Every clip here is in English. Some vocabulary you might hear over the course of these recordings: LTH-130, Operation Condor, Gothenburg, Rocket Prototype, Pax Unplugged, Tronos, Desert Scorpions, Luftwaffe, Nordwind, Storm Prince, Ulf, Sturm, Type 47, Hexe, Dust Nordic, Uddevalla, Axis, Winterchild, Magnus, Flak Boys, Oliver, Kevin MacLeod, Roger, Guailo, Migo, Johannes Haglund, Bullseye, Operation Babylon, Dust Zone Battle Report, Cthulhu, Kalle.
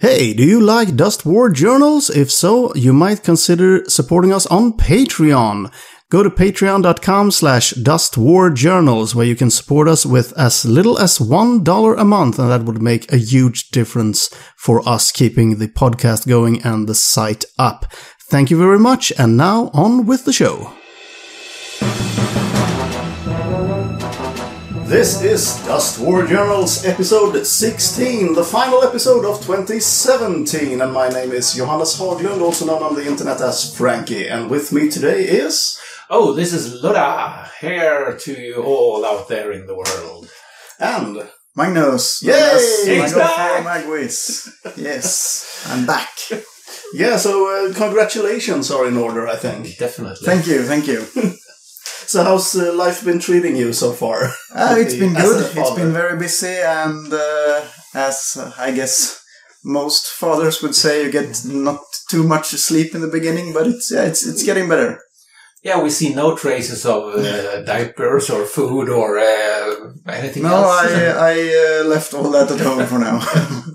Hey, do you like Dust War Journals? If so, you might consider supporting us on Patreon. Go to patreon.com/dustwarjournals where you can support us with as little as $1 a month, and that would make a huge difference for us keeping the podcast going and the site up. Thank you very much, and now on with the show. This is Dust War Journals episode 16, the final episode of 2017, and my name is Johannes Haglund, also known on the internet as Frankie, and with me today is... Oh, this is Laura, here to you all out there in the world. And... Magnus! Yes! He's back! Yes, I'm back. Yeah, so congratulations are in order, I think. Definitely. Thank you. So how's life been treating you so far? It's been good. It's been very busy, and as I guess most fathers would say, you get not too much sleep in the beginning, but it's getting better. Yeah, we see no traces of diapers or food or anything else. No, I left all that at home for now.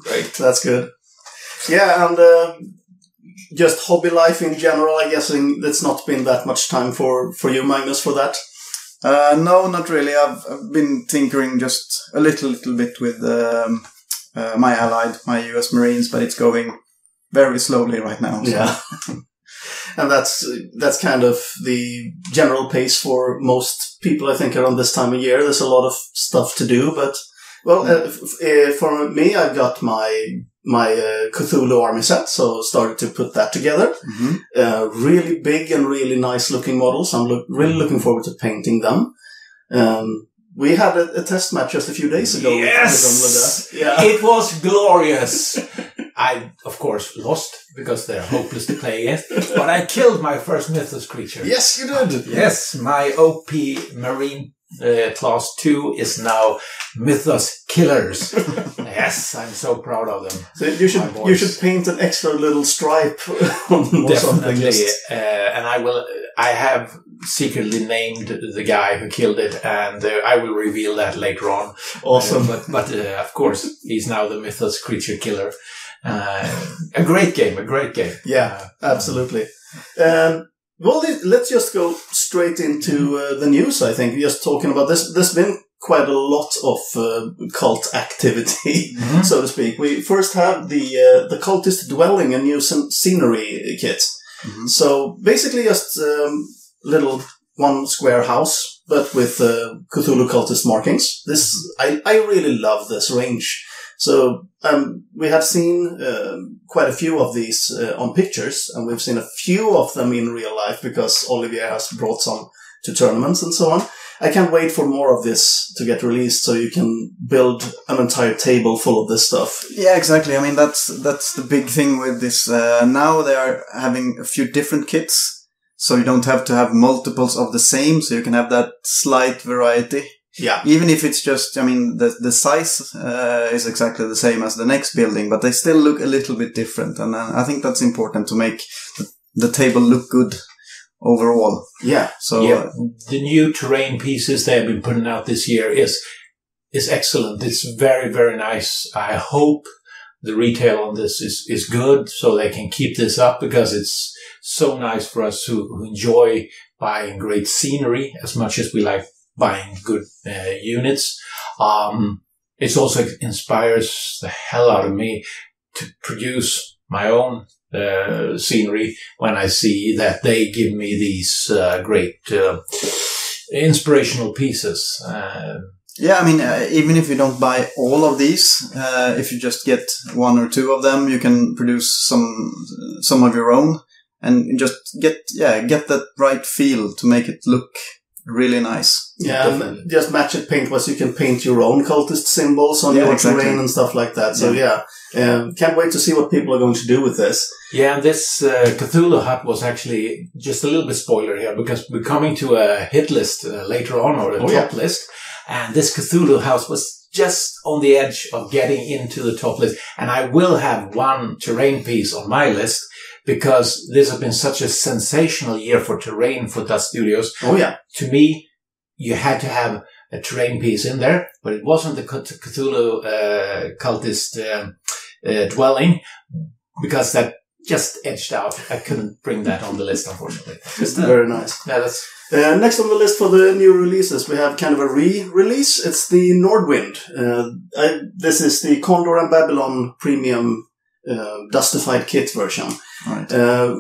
Great, that's good. Yeah, and... just hobby life in general, I guess it's not been that much time for you, Magnus, for that? No, not really. I've been tinkering just a little bit with my US Marines, but it's going very slowly right now. So. Yeah. And that's kind of the general pace for most people, I think, around this time of year. There's a lot of stuff to do, but... Well, for me, I've got my Cthulhu army set, so started to put that together. Mm-hmm. Really big and really nice looking models. I'm really looking forward to painting them. We had a test match just a few days ago. Yes! Yeah. It was glorious. I, of course, lost because they're hopeless to play against, but I killed my first Mythos creature. Yes, you did. Yes, my OP Marine class 2 is now Mythos Killers. Yes, I'm so proud of them. So you should paint an extra little stripe on them. Definitely. And I have secretly named the guy who killed it, and I will reveal that later on. Awesome. But of course, he's now the Mythos Creature Killer. A great game. Yeah, absolutely. Well, let's just go straight into the news, I think. Just talking about this, there's been quite a lot of cult activity, mm-hmm. so to speak. We first have the Cultist Dwelling and New Scenery kit. Mm-hmm. So basically just little one-square house, but with Cthulhu Cultist markings. This I really love this range. So we have seen quite a few of these on pictures, and we've seen a few of them in real life because Olivier has brought some to tournaments and so on. I can't wait for more of this to get released so you can build an entire table full of this stuff. Yeah, exactly. I mean, that's the big thing with this. Now they are having a few different kits, so you don't have to have multiples of the same, so you can have that slight variety. Yeah. Even if it's just, I mean, the size is exactly the same as the next building, but they still look a little bit different. And I think that's important to make the table look good overall. Yeah. So yeah. The new terrain pieces they have been putting out this year is excellent. It's very, very nice. I hope the retail on this is good so they can keep this up because it's so nice for us who enjoy buying great scenery as much as we like buying good units. It also inspires the hell out of me to produce my own scenery when I see that they give me these great inspirational pieces. Yeah, I mean, even if you don't buy all of these, if you just get one or two of them, you can produce some of your own and just get that right feel to make it look really nice. Yeah, and just match it paint was you can paint your own cultist symbols on your terrain and stuff like that. So can't wait to see what people are going to do with this. Yeah, and this Cthulhu hut was actually just a little bit spoiler here because we're coming to a hit list later on or a top list, and this Cthulhu house was just on the edge of getting into the top list, and I will have one terrain piece on my list because this has been such a sensational year for terrain for Dust Studios. Oh yeah. To me, you had to have a terrain piece in there, but it wasn't the Cthulhu cultist dwelling, because that just edged out. I couldn't bring that on the list, unfortunately. Very nice. Yeah, that's... next on the list for the new releases, we have kind of a re-release. It's the Nordwind. This is the Condor and Babylon premium dustified kit version. Right.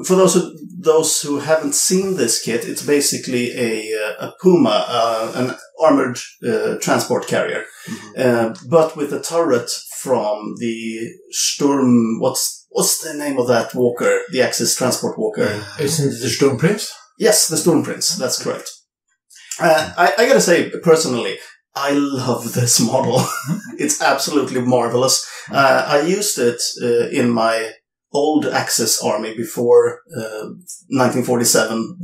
For those who haven't seen this kit, it's basically a Puma, an armored transport carrier, but with a turret from the Sturm... What's the name of that walker? The Axis transport walker. Isn't it the Storm Prince? Yes, the Storm Prince. That's correct. I gotta say, personally, I love this model. It's absolutely marvelous. I used it in my old Axis army before 1947,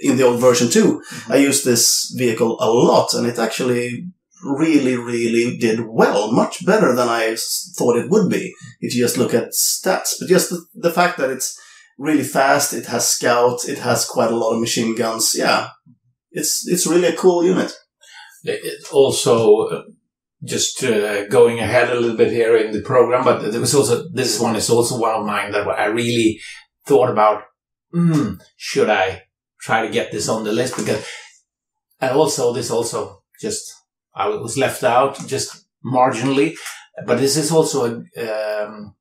in the old version 2. I used this vehicle a lot, and it actually really did well, much better than I thought it would be if you just look at stats. But just the fact that it's really fast, it has scout, it has quite a lot of machine guns. Yeah, it's really a cool unit. It also, just going ahead a little bit here in the program, but there was also, this one is also one of mine that I really thought about, should I try to get this on the list? Because, and also this also just... I was left out just marginally, but this is also an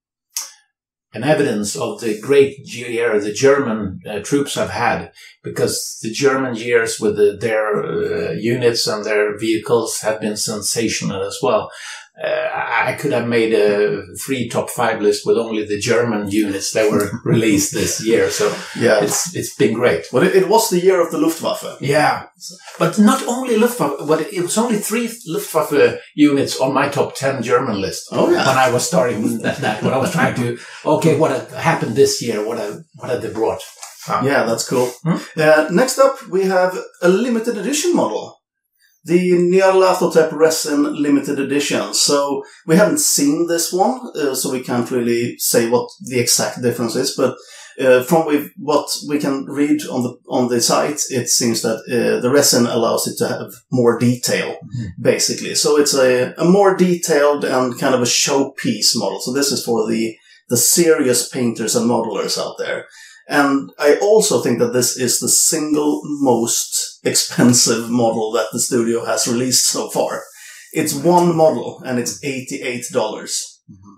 evidence of the great year the German troops have had, because the German years with their units and their vehicles have been sensational as well. I could have made a 3 top 5 list with only the German units that were released this year. So yeah, it's been great. Well, it was the year of the Luftwaffe. Yeah, but not only Luftwaffe, but it was only 3 Luftwaffe units on my top 10 German list. Oh, yeah. When I was starting that, when I was trying to, okay, what happened this year? What had they brought? Yeah, that's cool. Next up, we have a limited edition model. The Nyarlathotep Resin Limited Edition. So we haven't seen this one, so we can't really say what the exact difference is. But from what we can read on the site, it seems that the resin allows it to have more detail, basically. So it's a more detailed and kind of a showpiece model. So this is for the serious painters and modelers out there. And I also think that this is the single most expensive model that the studio has released so far. It's one model, and it's $88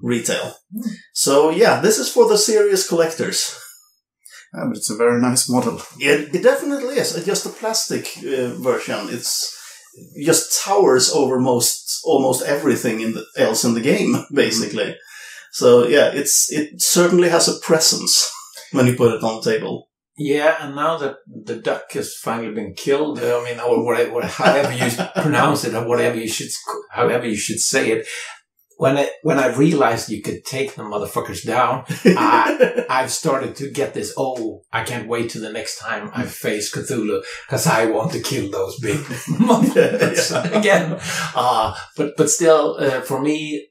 retail. So, yeah, this is for the serious collectors. Yeah, but it's a very nice model. It definitely is. Just the plastic version. It's just towers over almost everything else in the game, basically. So, yeah, it certainly has a presence when you put it on the table. Yeah, and now that the duck has finally been killed, I mean, or however you pronounce it, or however you should say it, when I realized you could take the motherfuckers down, I've started to get this, I can't wait till the next time I face Cthulhu, because I want to kill those big motherfuckers again. But still, for me,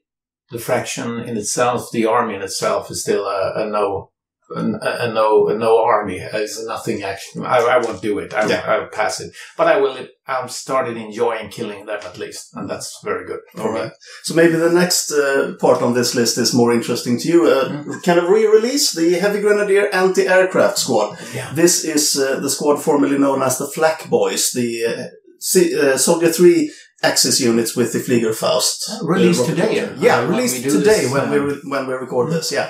the faction in itself, the army in itself, is still a no... No army is nothing. Actually, I won't do it. I'll pass it. But I will. I'm started enjoying killing them at least, and that's very good. All right. So maybe the next part on this list is more interesting to you. Kind of re-release the Heavy Grenadier Anti-Aircraft Squad. Yeah. This is the squad formerly known as the Flak Boys, the Soldier 3 Axis units with the Fliegerfaust. Released today. When we record this. Yeah.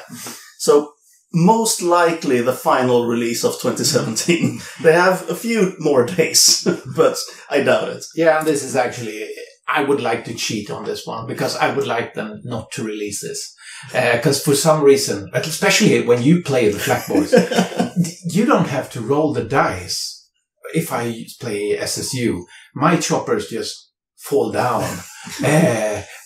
So. Most likely the final release of 2017. They have a few more days, but I doubt it. Yeah, this is actually... I would like to cheat on this one, because I would like them not to release this. Because for some reason, especially when you play the Flak Boys, you don't have to roll the dice. If I play SSU, my choppers just fall down.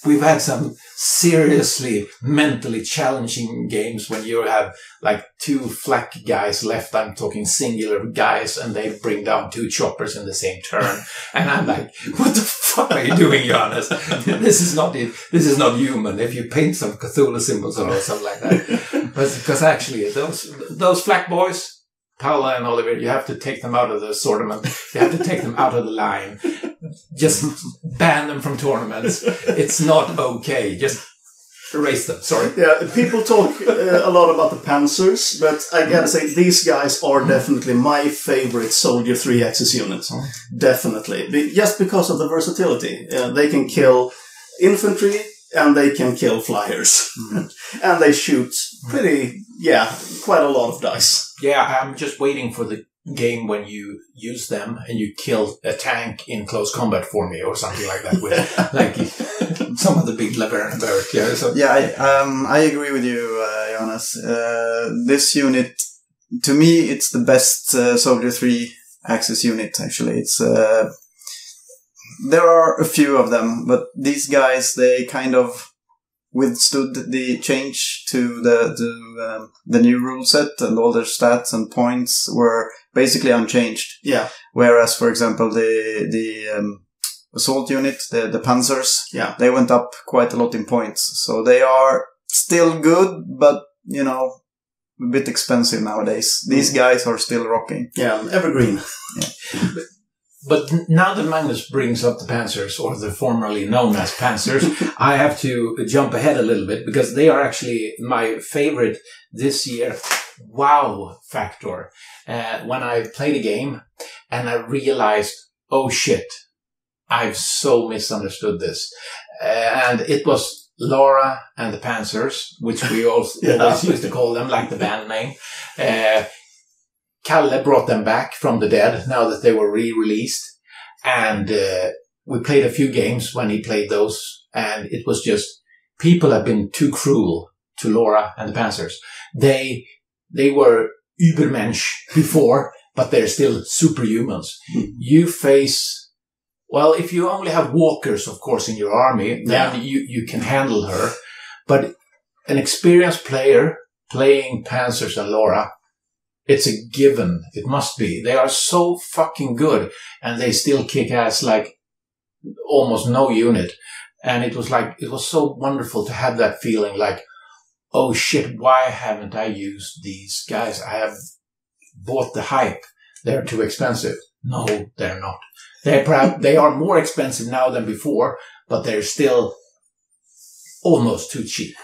We've had some seriously mentally challenging games when you have like 2 flak guys left. I'm talking singular guys, and they bring down 2 choppers in the same turn. And I'm like, what the fuck are you doing, Jonas? This is not it. This is not human. If you paint some Cthulhu symbols or something like that. Because actually, those Flak Boys, Paula and Oliver, you have to take them out of the assortment. You have to take them out of the line. Just ban them from tournaments. It's not okay. Just Erase them, sorry. Yeah, people talk a lot about the Panzers, but I gotta say, these guys are definitely my favorite Soldier 3-axis units. Definitely. Just because of the versatility. They can kill infantry, and they can kill flyers. And they shoot pretty, quite a lot of dice. Yeah, I'm just waiting for the game when you use them and you kill a tank in close combat for me or something like that with like some of the big barbaric. Yeah, so. Yeah, I agree with you, Jonas. This unit, to me, it's the best Soldier 3-axis unit, actually. It's there are a few of them, but these guys, they kind of withstood the change to the new rule set, and all their stats and points were basically unchanged. Yeah. Whereas, for example, the assault unit, the Panzers, they went up quite a lot in points. So they are still good, but, you know, a bit expensive nowadays. These guys are still rocking. Yeah, evergreen. Yeah. But now that Magnus brings up the Panzers, or the formerly known as Panzers, I have to jump ahead a little bit, because they are actually my favorite this year wow factor. When I played a game and I realized, oh shit, I've so misunderstood this. And it was Laura and the Panzers, which we also always used to call them, like the band name. Kalle brought them back from the dead now that they were re-released, and we played a few games when he played those, and it was just, people have been too cruel to Laura and the Panzers. They were Übermensch before, but they're still superhumans. You face, well, if you only have walkers, of course, in your army, then you can handle her, but an experienced player playing Panzers and Laura, it's a given. It must be. They are so fucking good, and they still kick ass like almost no unit. And it was so wonderful to have that feeling like, oh shit, why haven't I used these guys? I have bought the hype. They're too expensive. No, they're not. They are more expensive now than before, but they're still almost too cheap.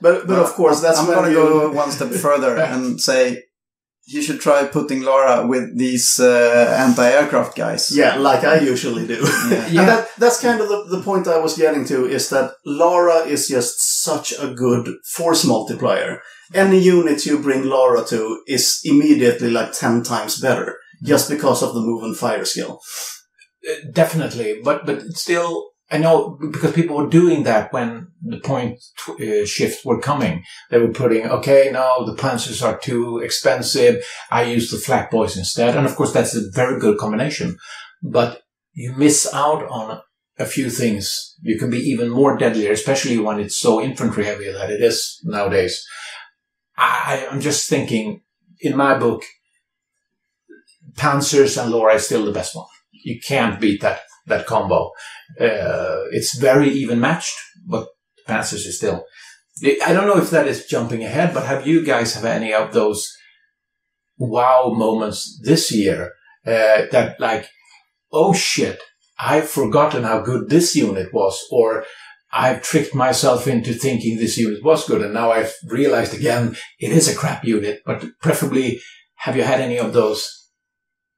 But of course, that's I'm going to go one step further and say, you should try putting Laura with these anti-aircraft guys. Yeah, like I usually do. Yeah. And that's kind of the point I was getting to, is that Laura is just such a good force multiplier. Any unit you bring Laura to is immediately like 10 times better, just because of the move and fire skill. Definitely, but still, I know, because people were doing that when the point shift were coming. They were putting, okay, no, the Panzers are too expensive. I use the Flak Boys instead. And, of course, that's a very good combination. But you miss out on a few things. You can be even more deadlier, especially when it's so infantry-heavy that it is nowadays. I'm just thinking, in my book, Panzers and Laura is still the best one. You can't beat that combo. It's very even matched, but Panzers is still. I don't know if that is jumping ahead, but have you guys have any of those wow moments this year that like, oh shit, I've forgotten how good this unit was, or I've tricked myself into thinking this unit was good, and now I've realized again it is a crap unit. But preferably, have you had any of those?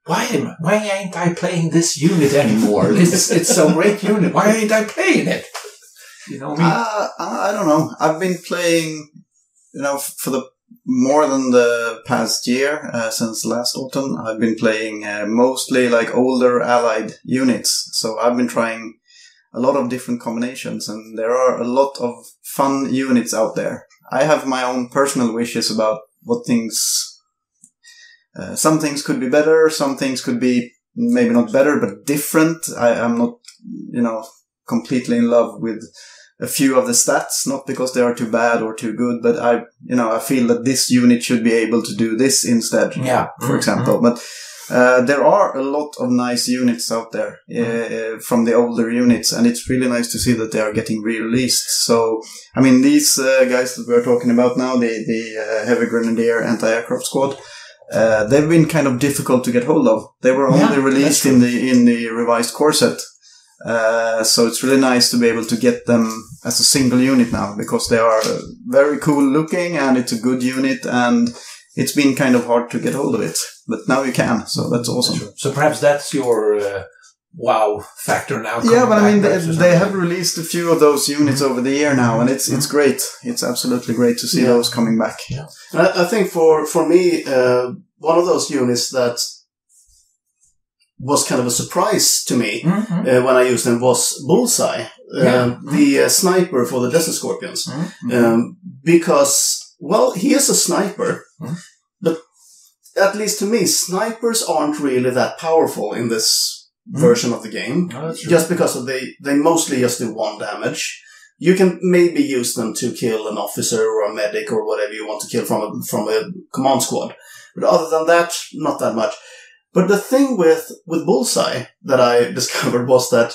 Why ain't I playing this unit anymore? It's a great unit. Why ain't I playing it? You know me? I don't know. I've been playing, for the more than the past year, since last autumn. I've been playing mostly like older allied units. So I've been trying a lot of different combinations, and there are a lot of fun units out there. I have my own personal wishes about what things... some things could be better, some things could be maybe not better, but different. I'm not, completely in love with a few of the stats, not because they are too bad or too good, but I feel that this unit should be able to do this instead, for example. Mm-hmm. But there are a lot of nice units out there from the older units, and it's really nice to see that they are getting re-released. So, I mean, these guys that we're talking about now, the Heavy Grenadier Anti-Aircraft Squad, they've been kind of difficult to get hold of. They were only released in the revised core set. So it's really nice to be able to get them as a single unit now, because they are very cool looking and it's a good unit, and it's been kind of hard to get hold of it. But now you can, so that's awesome. Sure. So perhaps that's your wow factor now. Yeah, but I mean, they have released a few of those units over the year now, and it's great. It's absolutely great to see those coming back. Yeah. I think for me, one of those units that was kind of a surprise to me when I used them was Bullseye, the sniper for the Desert Scorpions. Because, well, he is a sniper, but at least to me, snipers aren't really that powerful in this version of the game. Oh, just because of they mostly just do one damage. You can maybe use them to kill an officer or a medic or whatever you want to kill from a command squad. But other than that, not that much. But the thing with Bullseye that I discovered was that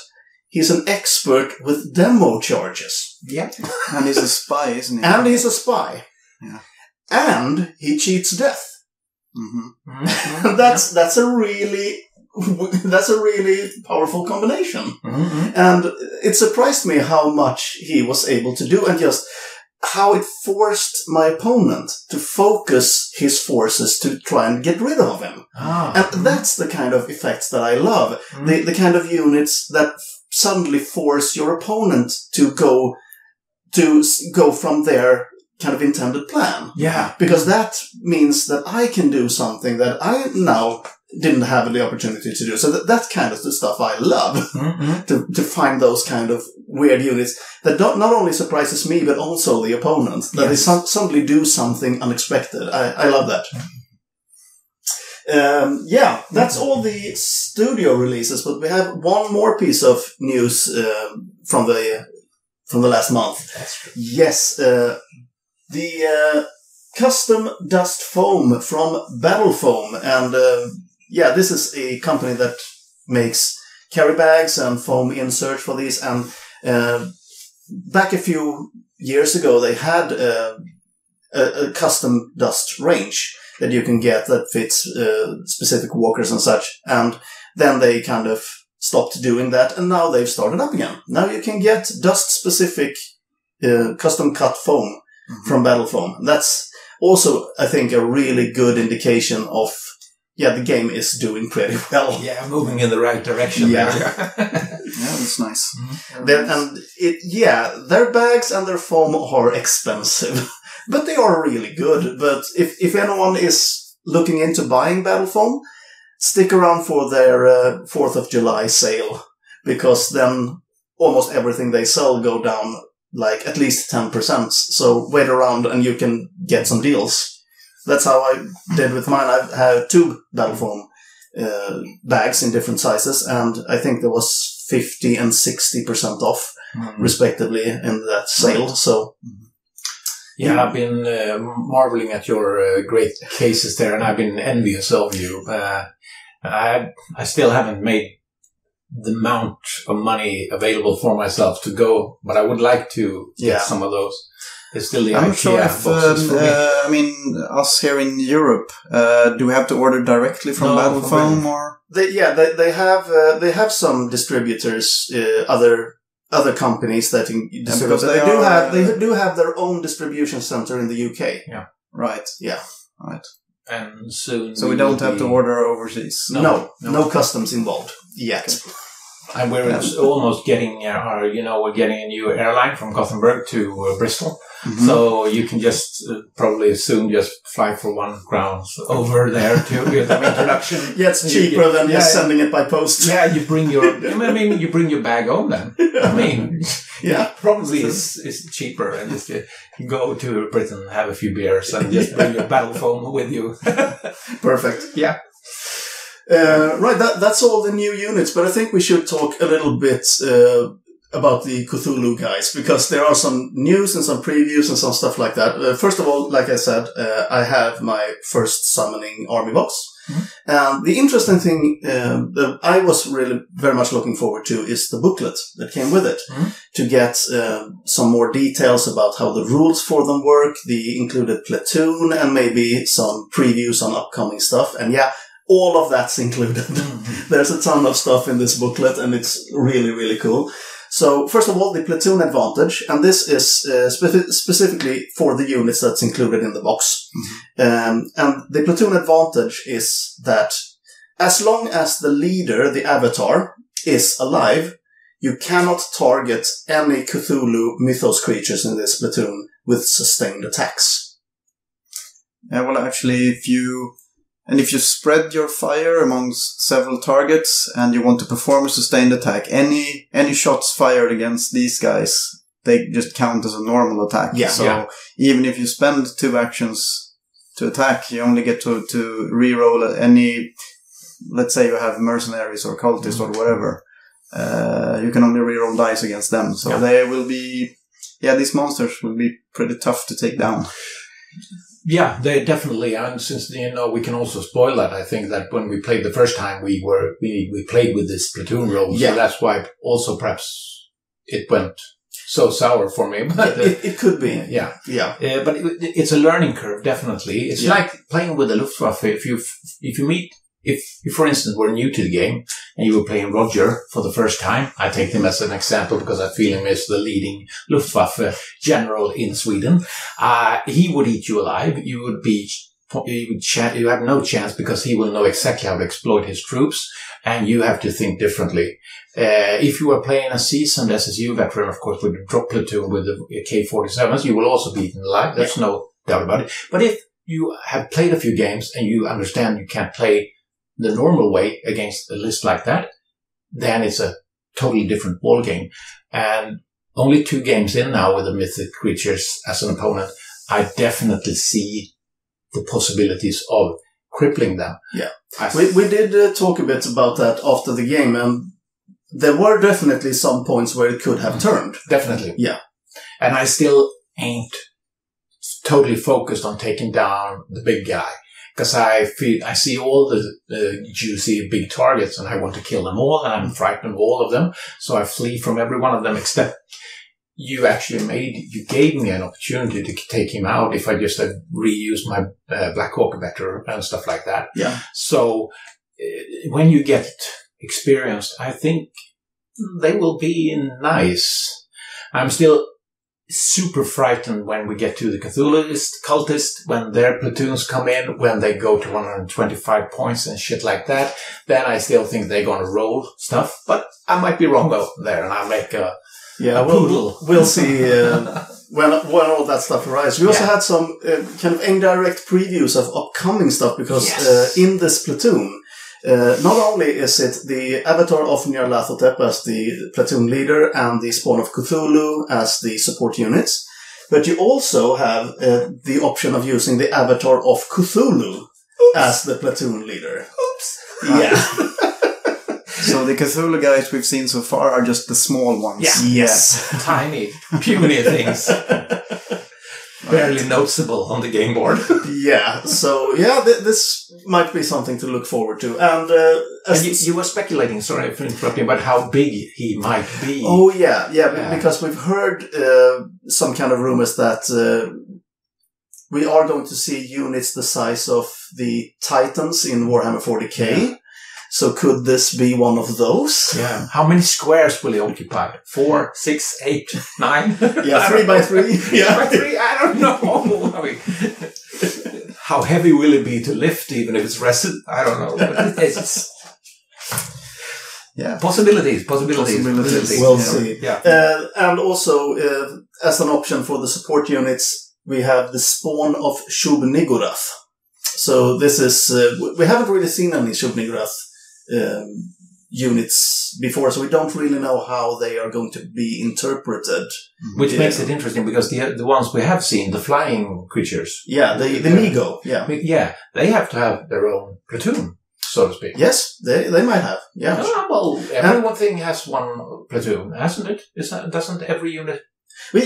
he's an expert with demo charges. Yeah. And he's a spy, isn't he? And he's a spy. Yeah. And he cheats death. Mm-hmm. Mm-hmm. That's a really powerful combination. Mm-hmm. And it surprised me how much he was able to do, and just how it forced my opponent to focus his forces to try and get rid of him. Ah. And that's the kind of effects that I love. Mm. The kind of units that suddenly force your opponent to go from their kind of intended plan. Yeah. Because that means that I can do something that I now didn't have the opportunity to do. So that's kind of the stuff I love, to find those kind of weird units that don't, not only surprises me, but also the opponent, that they suddenly do something unexpected. I love that. That's all the studio releases, but we have one more piece of news from the last month. That's true. Yes, the custom dust foam from Battle Foam, and yeah, this is a company that makes carry bags and foam inserts for these. And back a few years ago, they had a custom dust range that you can get that fits specific walkers and such. And then they kind of stopped doing that, and now they've started up again. Now you can get dust-specific custom-cut foam from Battle Foam. That's also, I think, a really good indication of... Yeah, the game is doing pretty well. Yeah, moving in the right direction. Yeah, that's nice. Mm-hmm. Their bags and their foam are expensive, but they are really good. But if anyone is looking into buying Battle Foam, stick around for their 4th of July sale, because then almost everything they sell go down like at least 10%. So wait around and you can get some deals. That's how I did with mine. I had 2 Battle Foam bags in different sizes, and I think there was 50 and 60% off, respectively, in that sale. So, I've been marveling at your great cases there, and I've been envious of you. I still haven't made the amount of money available for myself to go, but I would like to get some of those. Still the I'm IKEA sure if, me. I mean, us here in Europe, do we have to order directly from Battle Foam? Or? They have some distributors, other companies that distribute. They do have their own distribution center in the UK. Yeah. Right. Yeah. Right. And soon. So we don't have to order overseas. No customs involved yet. Okay. And we're almost getting, we're getting a new airline from Gothenburg to Bristol. Mm-hmm. So you can just probably soon just fly for one crown over there to get them introduction. Yeah, it's cheaper than just sending it by post. Yeah, you bring your bag home then. I mean, probably is cheaper, and just go to Britain, have a few beers, and just bring your Battle Foam with you. Perfect. Yeah. Right, that's all the new units, but I think we should talk a little bit about the Cthulhu guys, because there are some news and some previews and some stuff like that. First of all, like I said, I have my first summoning army box. Mm-hmm. And the interesting thing that I was really very much looking forward to is the booklet that came with it, to get some more details about how the rules for them work, the included platoon, and maybe some previews on upcoming stuff. And all of that's included. There's a ton of stuff in this booklet, and it's really, really cool. So, first of all, the platoon advantage, and this is specifically for the units that's included in the box. Mm-hmm. And the platoon advantage is that as long as the leader, the avatar, is alive, you cannot target any Cthulhu mythos creatures in this platoon with sustained attacks. Yeah, well, actually, if you spread your fire amongst several targets and you want to perform a sustained attack, any shots fired against these guys, they just count as a normal attack. Yeah, so even if you spend 2 actions to attack, you only get to reroll any. Let's say you have mercenaries or cultists or whatever. You can only reroll dice against them, so they will be. Yeah, these monsters will be pretty tough to take down. Yeah, they definitely, and since, you know, we can also spoil that. I think that when we played the first time, we played with this platoon role, so that's why also perhaps it went so sour for me. But it could be, but it's a learning curve, definitely. It's like playing with the Luftwaffe. If, for instance, were new to the game and you were playing Roger for the first time, I take him as an example because I feel him as the leading Luftwaffe general in Sweden. He would eat you alive. You have no chance because he will know exactly how to exploit his troops, and you have to think differently. If you were playing a seasoned SSU veteran, of course, with a drop platoon with the K-47s, you will also be eaten alive. There's no doubt about it. But if you have played a few games and you understand you can't play the normal way against a list like that, then it's a totally different ball game. And only 2 games in now with the mythic creatures as an opponent, I definitely see the possibilities of crippling them. Yeah, we did talk a bit about that after the game, and there were definitely some points where it could have turned. Definitely. Yeah. And I still ain't totally focused on taking down the big guy, because I see all the juicy big targets and I want to kill them all, and I'm frightened of all of them. So I flee from every one of them, except you gave me an opportunity to take him out if I just reused my Black Hawk better and stuff like that. Yeah. So when you get experienced, I think they will be nice. I'm still super frightened when we get to the Cthulhuist cultist, when their platoons come in, when they go to 125 points and shit like that, then I still think they're going to roll stuff, but I might be wrong over there, and I'll make a poodle. We'll see when all that stuff arrives. We also had some kind of indirect previews of upcoming stuff, because in this platoon, not only is it the avatar of Nyarlathotep as the platoon leader and the spawn of Cthulhu as the support units, but you also have the option of using the avatar of Cthulhu as the platoon leader. Oops. Yeah. So the Cthulhu guys we've seen so far are just the small ones. Yeah. Yes. Tiny, puny things. Barely noticeable on the game board. This might be something to look forward to. And you were speculating, sorry for interrupting, about how big he might be. Oh, yeah. Because we've heard some kind of rumors that we are going to see units the size of the Titans in Warhammer 40k. Yeah. So could this be one of those? Yeah. How many squares will he occupy? 4, 6, 8, 9? Yeah, 3 by 3. Yeah. 3 by 3? I don't know. I mean, how heavy will it be to lift, even if it's rested? I don't know. But it's possibilities. We'll see. Yeah. And also, as an option for the support units, we have the spawn of Shub-Niggurath. So this is... we haven't really seen any Shub-Niggurath units before, so we don't really know how they are going to be interpreted. Which makes it interesting, because the ones we have seen, the flying creatures... Yeah, the Migo. Yeah. Yeah, they have to have their own platoon, so to speak. Yes, they might have, yeah. Oh, well, everything has one platoon, hasn't it? Doesn't every unit... I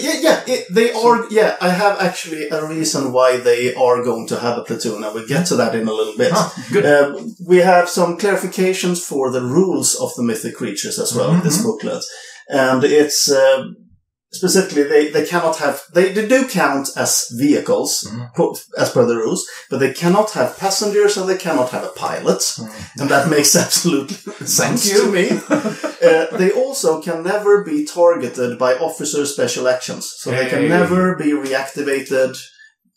have actually a reason why they are going to have a platoon, and we'll get to that in a little bit. Ah, good. We have some clarifications for the rules of the mythic creatures as well in this booklet, and it's specifically, they cannot have... They do count as vehicles, as per the rules, but they cannot have passengers and they cannot have a pilot. Mm. And that makes absolute sense to me. They also can never be targeted by officer special actions. So they can never be reactivated...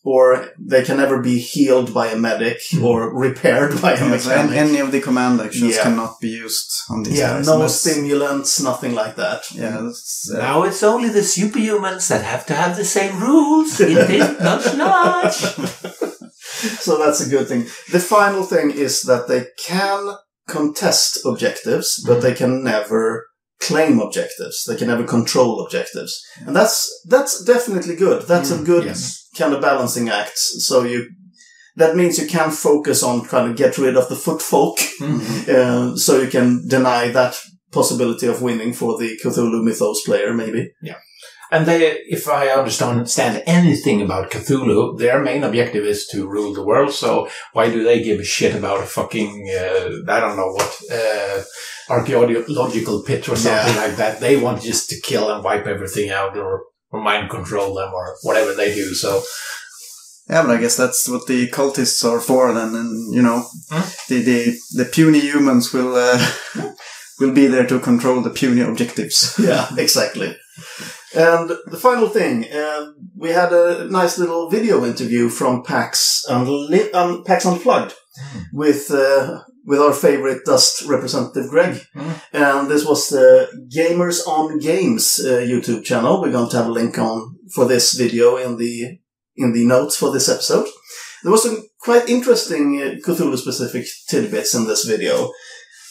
Or they can never be healed by a medic or repaired by a mechanic. Any of the command actions cannot be used on these guys. Yeah, no stimulants, nothing like that. Yeah, now it's only the superhumans that have to have the same rules. It is not much. So that's a good thing. The final thing is that they can contest objectives, but they can never... claim objectives. They can never control objectives. And that's definitely good. That's a good kind of balancing act. So that means you can focus on trying to get rid of the footfolk. So you can deny that possibility of winning for the Cthulhu Mythos player, maybe. Yeah. And they, if I understand anything about Cthulhu, their main objective is to rule the world, so why do they give a shit about a fucking, I don't know what, archaeological pit or something like that? They want just to kill and wipe everything out or mind control them or whatever they do, so... Yeah, but I guess that's what the cultists are for then, and, you know, the puny humans will be there to control the puny objectives. Yeah, exactly. And the final thing, we had a nice little video interview from PAX Unplugged with our favorite Dust representative, Greg. And this was the Gamers on Games YouTube channel. We're going to have a link on for this video in the notes for this episode. There was some quite interesting Cthulhu-specific tidbits in this video.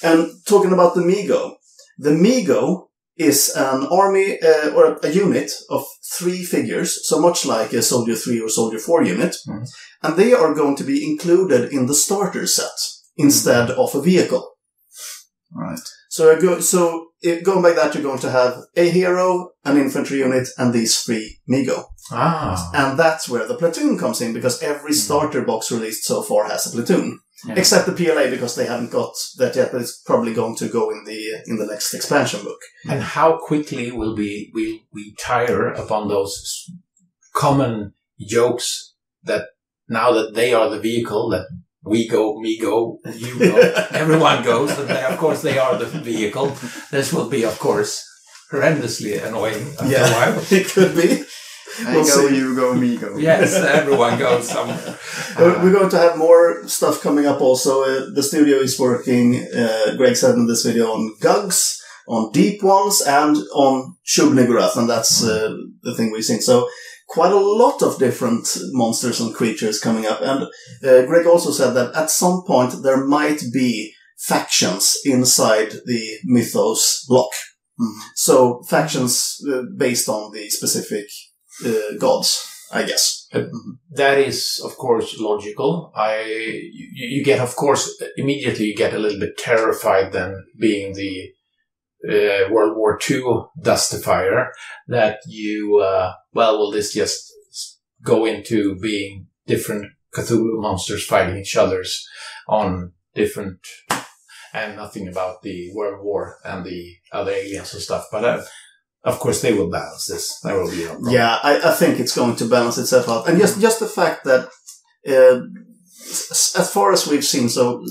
And talking about the Migo. The Migo is an army or a unit of 3 figures, so much like a Soldier 3 or Soldier 4 unit, and they are going to be included in the starter set instead of a vehicle. Right. So going by that, you're going to have a hero, an infantry unit, and these 3 Migo. Ah. And that's where the platoon comes in, because every starter box released so far has a platoon. Yeah. Except the PLA, because they haven't got that yet, but it's probably going to go in the next expansion book. And how quickly will we tire upon those common jokes that now that they are the vehicle, that we go, me go, you go, everyone goes, and they, of course they are the vehicle. This will be, of course, horrendously annoying after a while. It could be. We'll see. You go, me go. Yes, everyone goes somewhere. We're going to have more stuff coming up also. The studio is working, Greg said in this video, on Gugs, on Deep Ones, and on Shub-Niggurath, and that's the thing we've seen. So quite a lot of different monsters and creatures coming up. And Greg also said that at some point there might be factions inside the Mythos block. So factions based on the specific... gods, I guess. That is, of course, logical. You get, of course, immediately you get a little bit terrified then, being the World War II Dustifier, that you, will this just go into being different Cthulhu monsters fighting each others on different... and nothing about the World War and the other aliens and stuff, but... of course, they will balance this. That will be no problem. Yeah, I think it's going to balance itself out. And just the fact that, as far as we've seen, so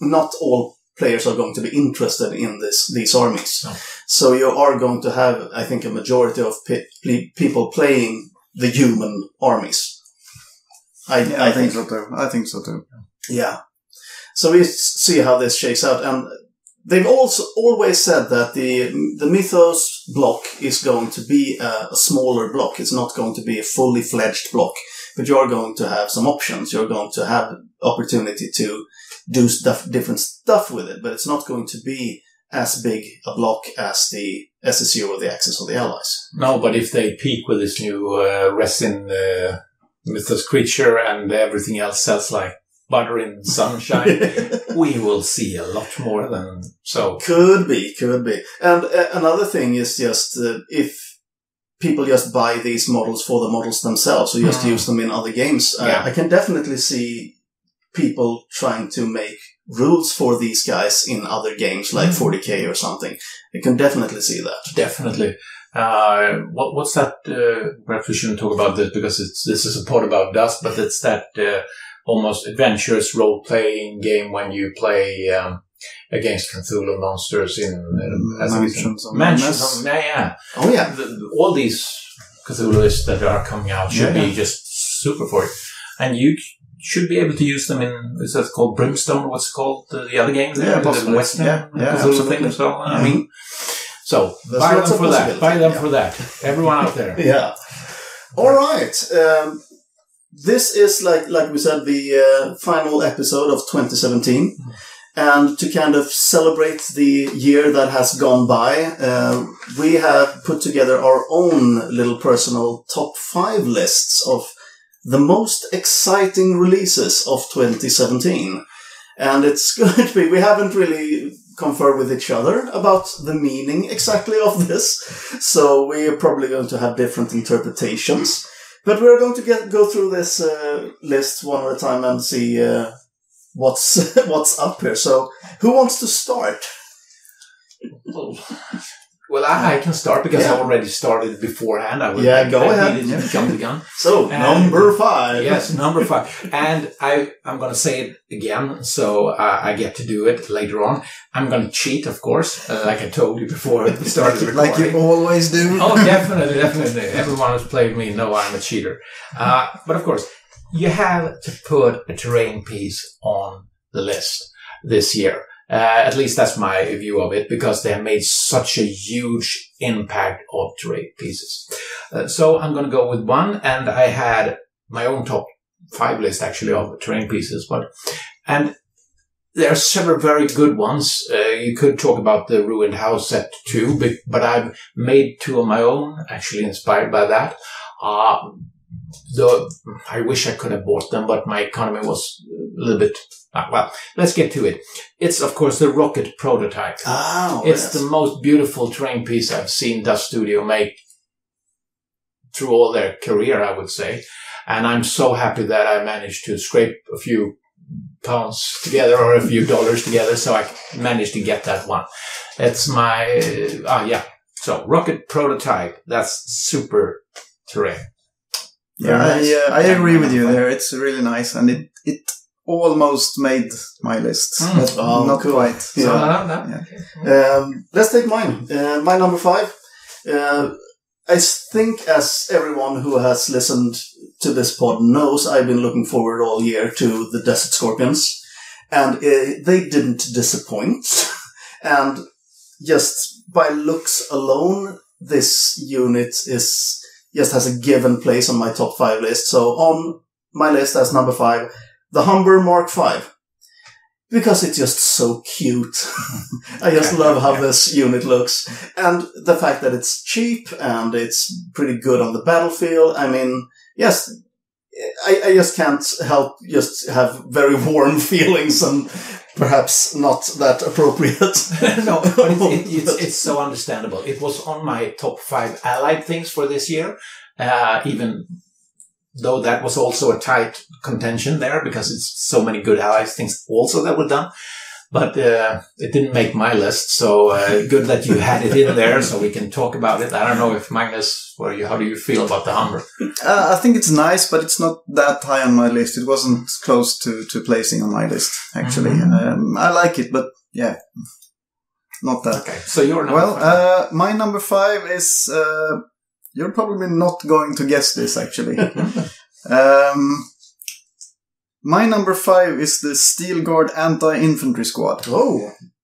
not all players are going to be interested in these armies. No. So you are going to have, I think, a majority of people playing the human armies. I think so too. Yeah. So we see how this shakes out. And they've also always said that the Mythos block is going to be a smaller block. It's not going to be a fully fledged block, but you're going to have some options. You're going to have opportunity to do different stuff with it, but it's not going to be as big a block as the SSU or the Axis or the Allies. No, but if they peak with this new resin Mythos creature and everything else sells like butter in sunshine, we will see a lot more than so. Could be. And another thing is just if people just buy these models for the models themselves or just use them in other games, I can definitely see people trying to make rules for these guys in other games like 40K or something. I can definitely see that. Definitely. What's that? Perhaps we shouldn't talk about this because this is a part about Dust, but it's that almost adventurous role-playing game when you play against Cthulhu monsters in Mansions. Yeah. Oh yeah, all these Cthulhu's that are coming out should be just super for it, and you should be able to use them in, is that called Brimstone? What's called the other game? Yeah, the Western Cthulhu thing as well. I mean. So, buy them for that. Everyone out there. Yeah. All right. This is, like we said, the final episode of 2017. And to kind of celebrate the year that has gone by, we have put together our own little personal top 5 lists of the most exciting releases of 2017. And it's going to be... We haven't really... confer with each other about the meaning exactly of this, so we're probably going to have different interpretations, but we're going to go through this list one at a time and see what's up here. So who wants to start? Well, I can start because I already started beforehand. Go ahead. Jump the gun. So, number 5. Yes, number 5. And I'm going to say it again, so I get to do it later on. I'm going to cheat, of course, like I told you before we started recording. Like you always do. Oh, definitely. Everyone who's played me knows I'm a cheater. But, of course, you have to put a terrain piece on the list this year. At least that's my view of it, because they have made such a huge impact of terrain pieces. So I'm going to go with one, and I had my own top 5 list, actually, of terrain pieces. And there are several very good ones. You could talk about the Ruined House set too, but I've made 2 of my own, actually inspired by that. Though I wish I could have bought them, but my economy was a little bit... well, let's get to it. It's, of course, the Rocket Prototype. Oh, it's the most beautiful terrain piece I've seen Dust Studio make through all their career, I would say. And I'm so happy that I managed to scrape a few pounds together or a few dollars together, so I managed to get that one. It's my... So, Rocket Prototype. That's super terrain. Yeah, nice. I agree with you there. It's really nice, and it almost made my list, but not quite. So, let's take mine. My number 5. I think, as everyone who has listened to this pod knows, I've been looking forward all year to the Desert Scorpions, and they didn't disappoint. And just by looks alone, this unit just has a given place on my top 5 list. So on my list as number 5, the Humber Mark V. Because it's just so cute. I just love how this unit looks. And the fact that it's cheap and it's pretty good on the battlefield. I mean, yes, I just can't help just have very warm feelings and... perhaps not that appropriate. No, but it's so understandable. It was on my top 5 allied things for this year, even though that was also a tight contention there because it's so many good allied things also that were done. But it didn't make my list, so good that you had it in there so we can talk about it. I don't know if Magnus, how do you feel about the Humber? I think it's nice, but it's not that high on my list. It wasn't close to placing on my list, actually. I like it, but yeah, not that. Okay, so your number 5. Well, my number 5 is... you're probably not going to guess this, actually. My number 5 is the Steel Guard Anti-Infantry Squad. Oh!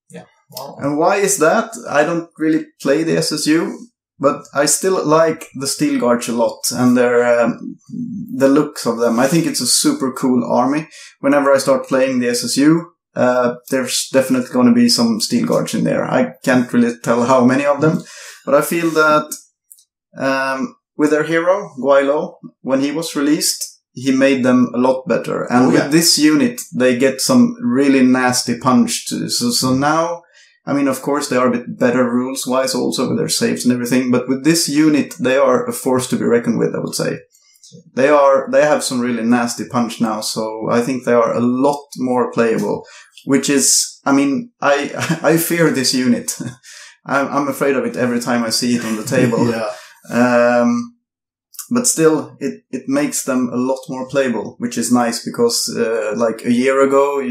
Yeah. Wow. And why is that? I don't really play the SSU, but I still like the Steel Guards a lot and the looks of them. I think it's a super cool army. Whenever I start playing the SSU, there's definitely going to be some Steel Guards in there. I can't really tell how many of them, but I feel that with their hero, Guailo, when he was released... he made them a lot better. And with this unit, they get some really nasty punch. So now, I mean, of course, they are a bit better rules-wise also with their saves and everything. But with this unit, they are a force to be reckoned with, I would say. They have some really nasty punch now. So I think they are a lot more playable, which is, I mean, I fear this unit. I'm afraid of it every time I see it on the table. But still, it makes them a lot more playable, which is nice because, like a year ago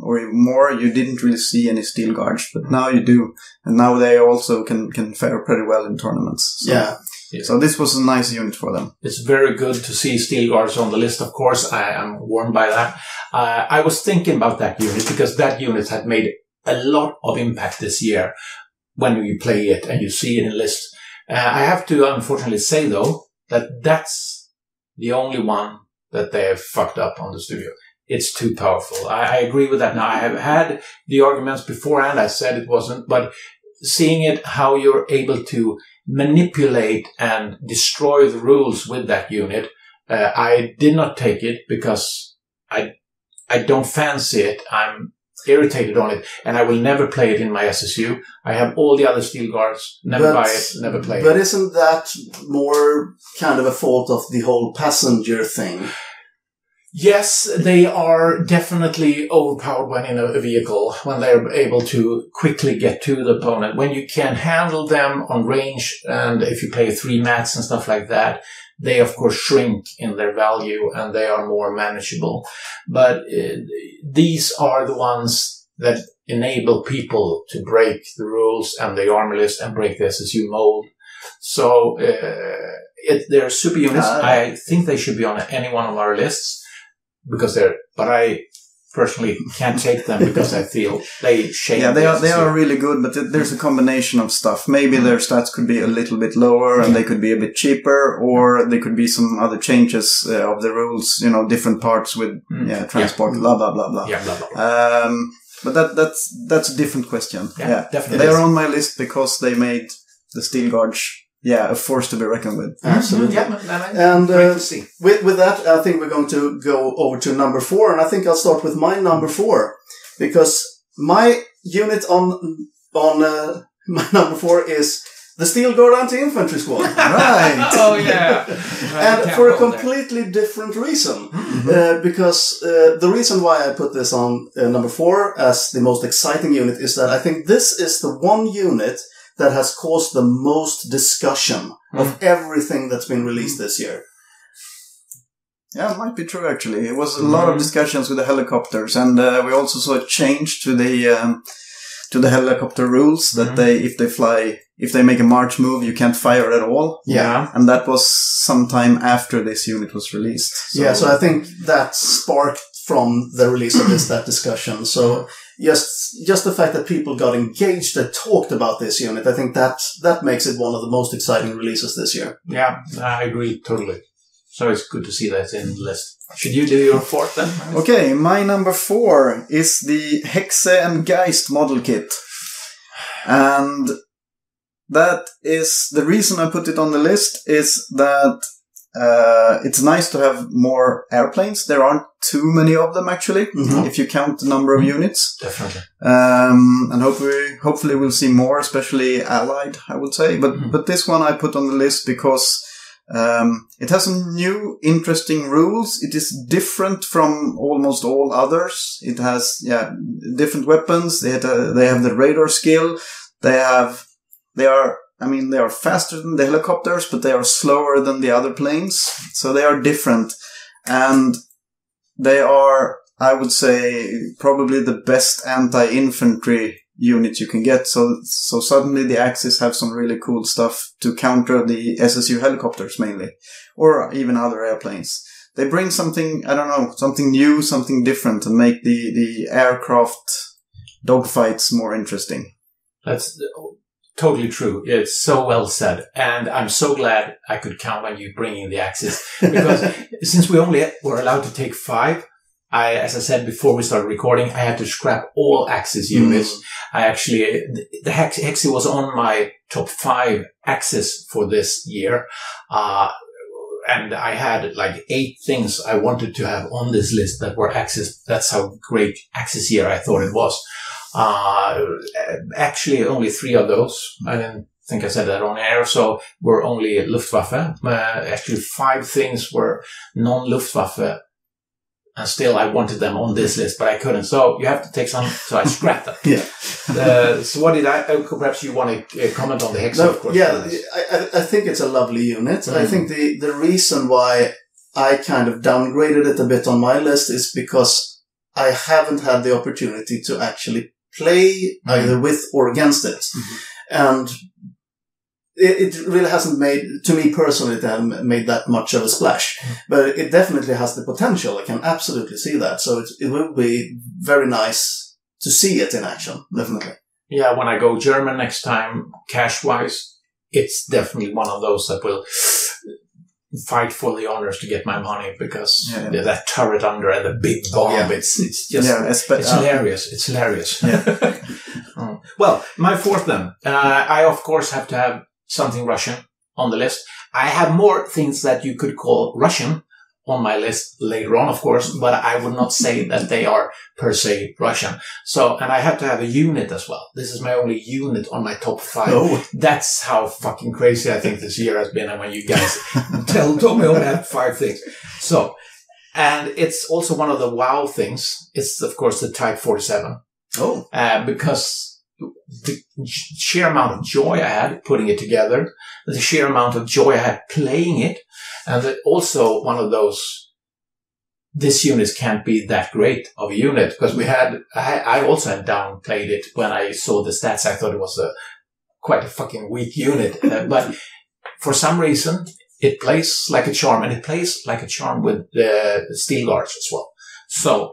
or more, you didn't really see any Steel Guards, but now you do, and now they also can fare pretty well in tournaments. So. Yeah. Yeah. So this was a nice unit for them. It's very good to see Steel Guards on the list, of course. I am warmed by that. I was thinking about that unit because that unit had made a lot of impact this year when you play it and you see it in lists. I have to unfortunately say, though, that that's the only one that they have fucked up on the studio. It's too powerful. I agree with that. Now, I have had the arguments beforehand. I said it wasn't, but seeing it, how you're able to manipulate and destroy the rules with that unit. I did not take it because I don't fancy it. I'm irritated on it, and I will never play it in my SSU. I have all the other Steel Guards, buy it, never play it. But isn't that more kind of a fault of the whole passenger thing? Yes, they are definitely overpowered when in a vehicle, when they're able to quickly get to the opponent. When you can handle them on range, and if you play three mats and stuff like that, they, of course, shrink in their value, and they are more manageable. But these are the ones that enable people to break the rules and the army list and break the SSU mold. So they're super units. I think they should be on any one of our lists. But I personally can't take them because I feel they shape. Yeah, they are really good, but there's a combination of stuff. Maybe their stats could be a little bit lower, and they could be a bit cheaper, or there could be some other changes of the rules. You know, different parts with transport, blah blah blah blah. Yeah, blah blah. But that's a different question. Yeah, yeah. Definitely. They are on my list because they made the Steel Guards. Yeah, a force to be reckoned with. Absolutely. Mm-hmm. Yeah, and great to see. With that, I think we're going to go over to number 4, and I think I'll start with my number 4, because my unit on my number 4 is the Steel Guard Anti-Infantry Squad. Right. Oh, yeah. And for a completely different reason, because the reason why I put this on number 4 as the most exciting unit is that I think this is the one unit that has caused the most discussion of everything that's been released this year. Yeah, it might be true, actually. It was a lot of discussions with the helicopters, and we also saw a change to the helicopter rules that if they make a march move, you can't fire at all. Yeah. And that was sometime after this unit was released. So. Yeah, so I think that sparked from the release of that discussion. So... Just the fact that people got engaged and talked about this unit, I think that makes it one of the most exciting releases this year. Yeah, I agree totally. So it's good to see that in the list. Should you do your 4th then? Okay, my number 4 is the Hexe and Geist model kit. And that is the reason I put it on the list is that it's nice to have more airplanes. There aren't too many of them, actually, if you count the number of units. Definitely. And hopefully we'll see more, especially Allied, I would say. But this one I put on the list because it has some new, interesting rules. It is different from almost all others. It has different weapons. They have the radar skill. They are faster than the helicopters, but they are slower than the other planes. So they are different. And they are, I would say, probably the best anti-infantry unit you can get. So suddenly the Axis have some really cool stuff to counter the SSU helicopters mainly, or even other airplanes. They bring something, I don't know, something new, something different, and make the aircraft dogfights more interesting. That's... Totally true. It's so well said. And I'm so glad I could count when you bring in the Axis. Because since we only were allowed to take 5, as I said before we started recording, I had to scrap all Axis units. I actually, the Hexe was on my top 5 Axis for this year. And I had like 8 things I wanted to have on this list that were Axis. That's how great Axis year I thought it was. Actually, only 3 of those. I didn't think I said that on air. So were only Luftwaffe. Actually, 5 things were non-Luftwaffe And still, I wanted them on this list, but I couldn't. So you have to take some. So I scrapped them. Yeah. So what did I? Perhaps you want to comment on the hex. No, of course. Yeah, I think it's a lovely unit. Mm. And I think the reason why I kind of downgraded it a bit on my list is because I haven't had the opportunity to actually play either with or against it, and it really hasn't made, to me personally, it hasn't made that much of a splash. But it definitely has the potential. I can absolutely see that. So it will be very nice to see it in action, definitely. Yeah, when I go German next time, cash-wise, it's definitely one of those that will fight for the honors to get my money, because that turret under and the big bomb, it's just it's hilarious. It's hilarious. Yeah. Well, my fourth then. I, of course, have to have something Russian on the list. I have more things that you could call Russian on my list later on, of course, but I would not say that they are per se Russian. So, and I have to have a unit as well. This is my only unit on my top five. No. That's how fucking crazy I think this year has been. And when you guys told me I only have five things. So, and it's also one of the wow things. It's, of course, the Type 47. Oh. Because the sheer amount of joy I had putting it together, the sheer amount of joy I had playing it, and also one of those, this unit can't be that great of a unit, because we had, I also had downplayed it when I saw the stats. I thought it was quite a fucking weak unit, but for some reason it plays like a charm, and it plays like a charm with the Steel Guards as well. So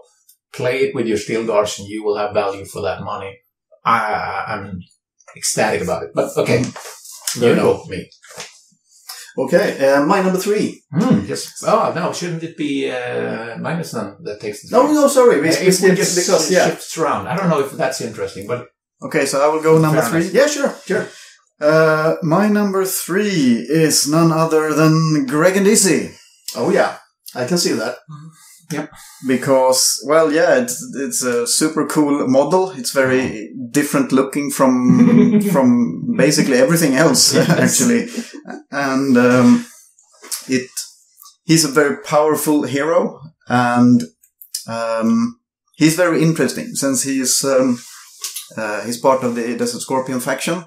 play it with your Steel Guards and you will have value for that money. I'm ecstatic about it. But, okay. You know me. Okay. My number three. Yes. Oh, no. Shouldn't it be Magnus then that takes the three? No, sorry. We just because it shifts around. I don't know if that's interesting, but... Okay, so I will go number three. Enough. Yeah, sure. My number three is none other than Greg and Izzy. Oh, yeah. I can see that. Mm-hmm. Yep. Because, well, it's a super cool model. It's very different looking from basically everything else, actually. And he's a very powerful hero, and he's very interesting since he's part of the Desert Scorpion faction,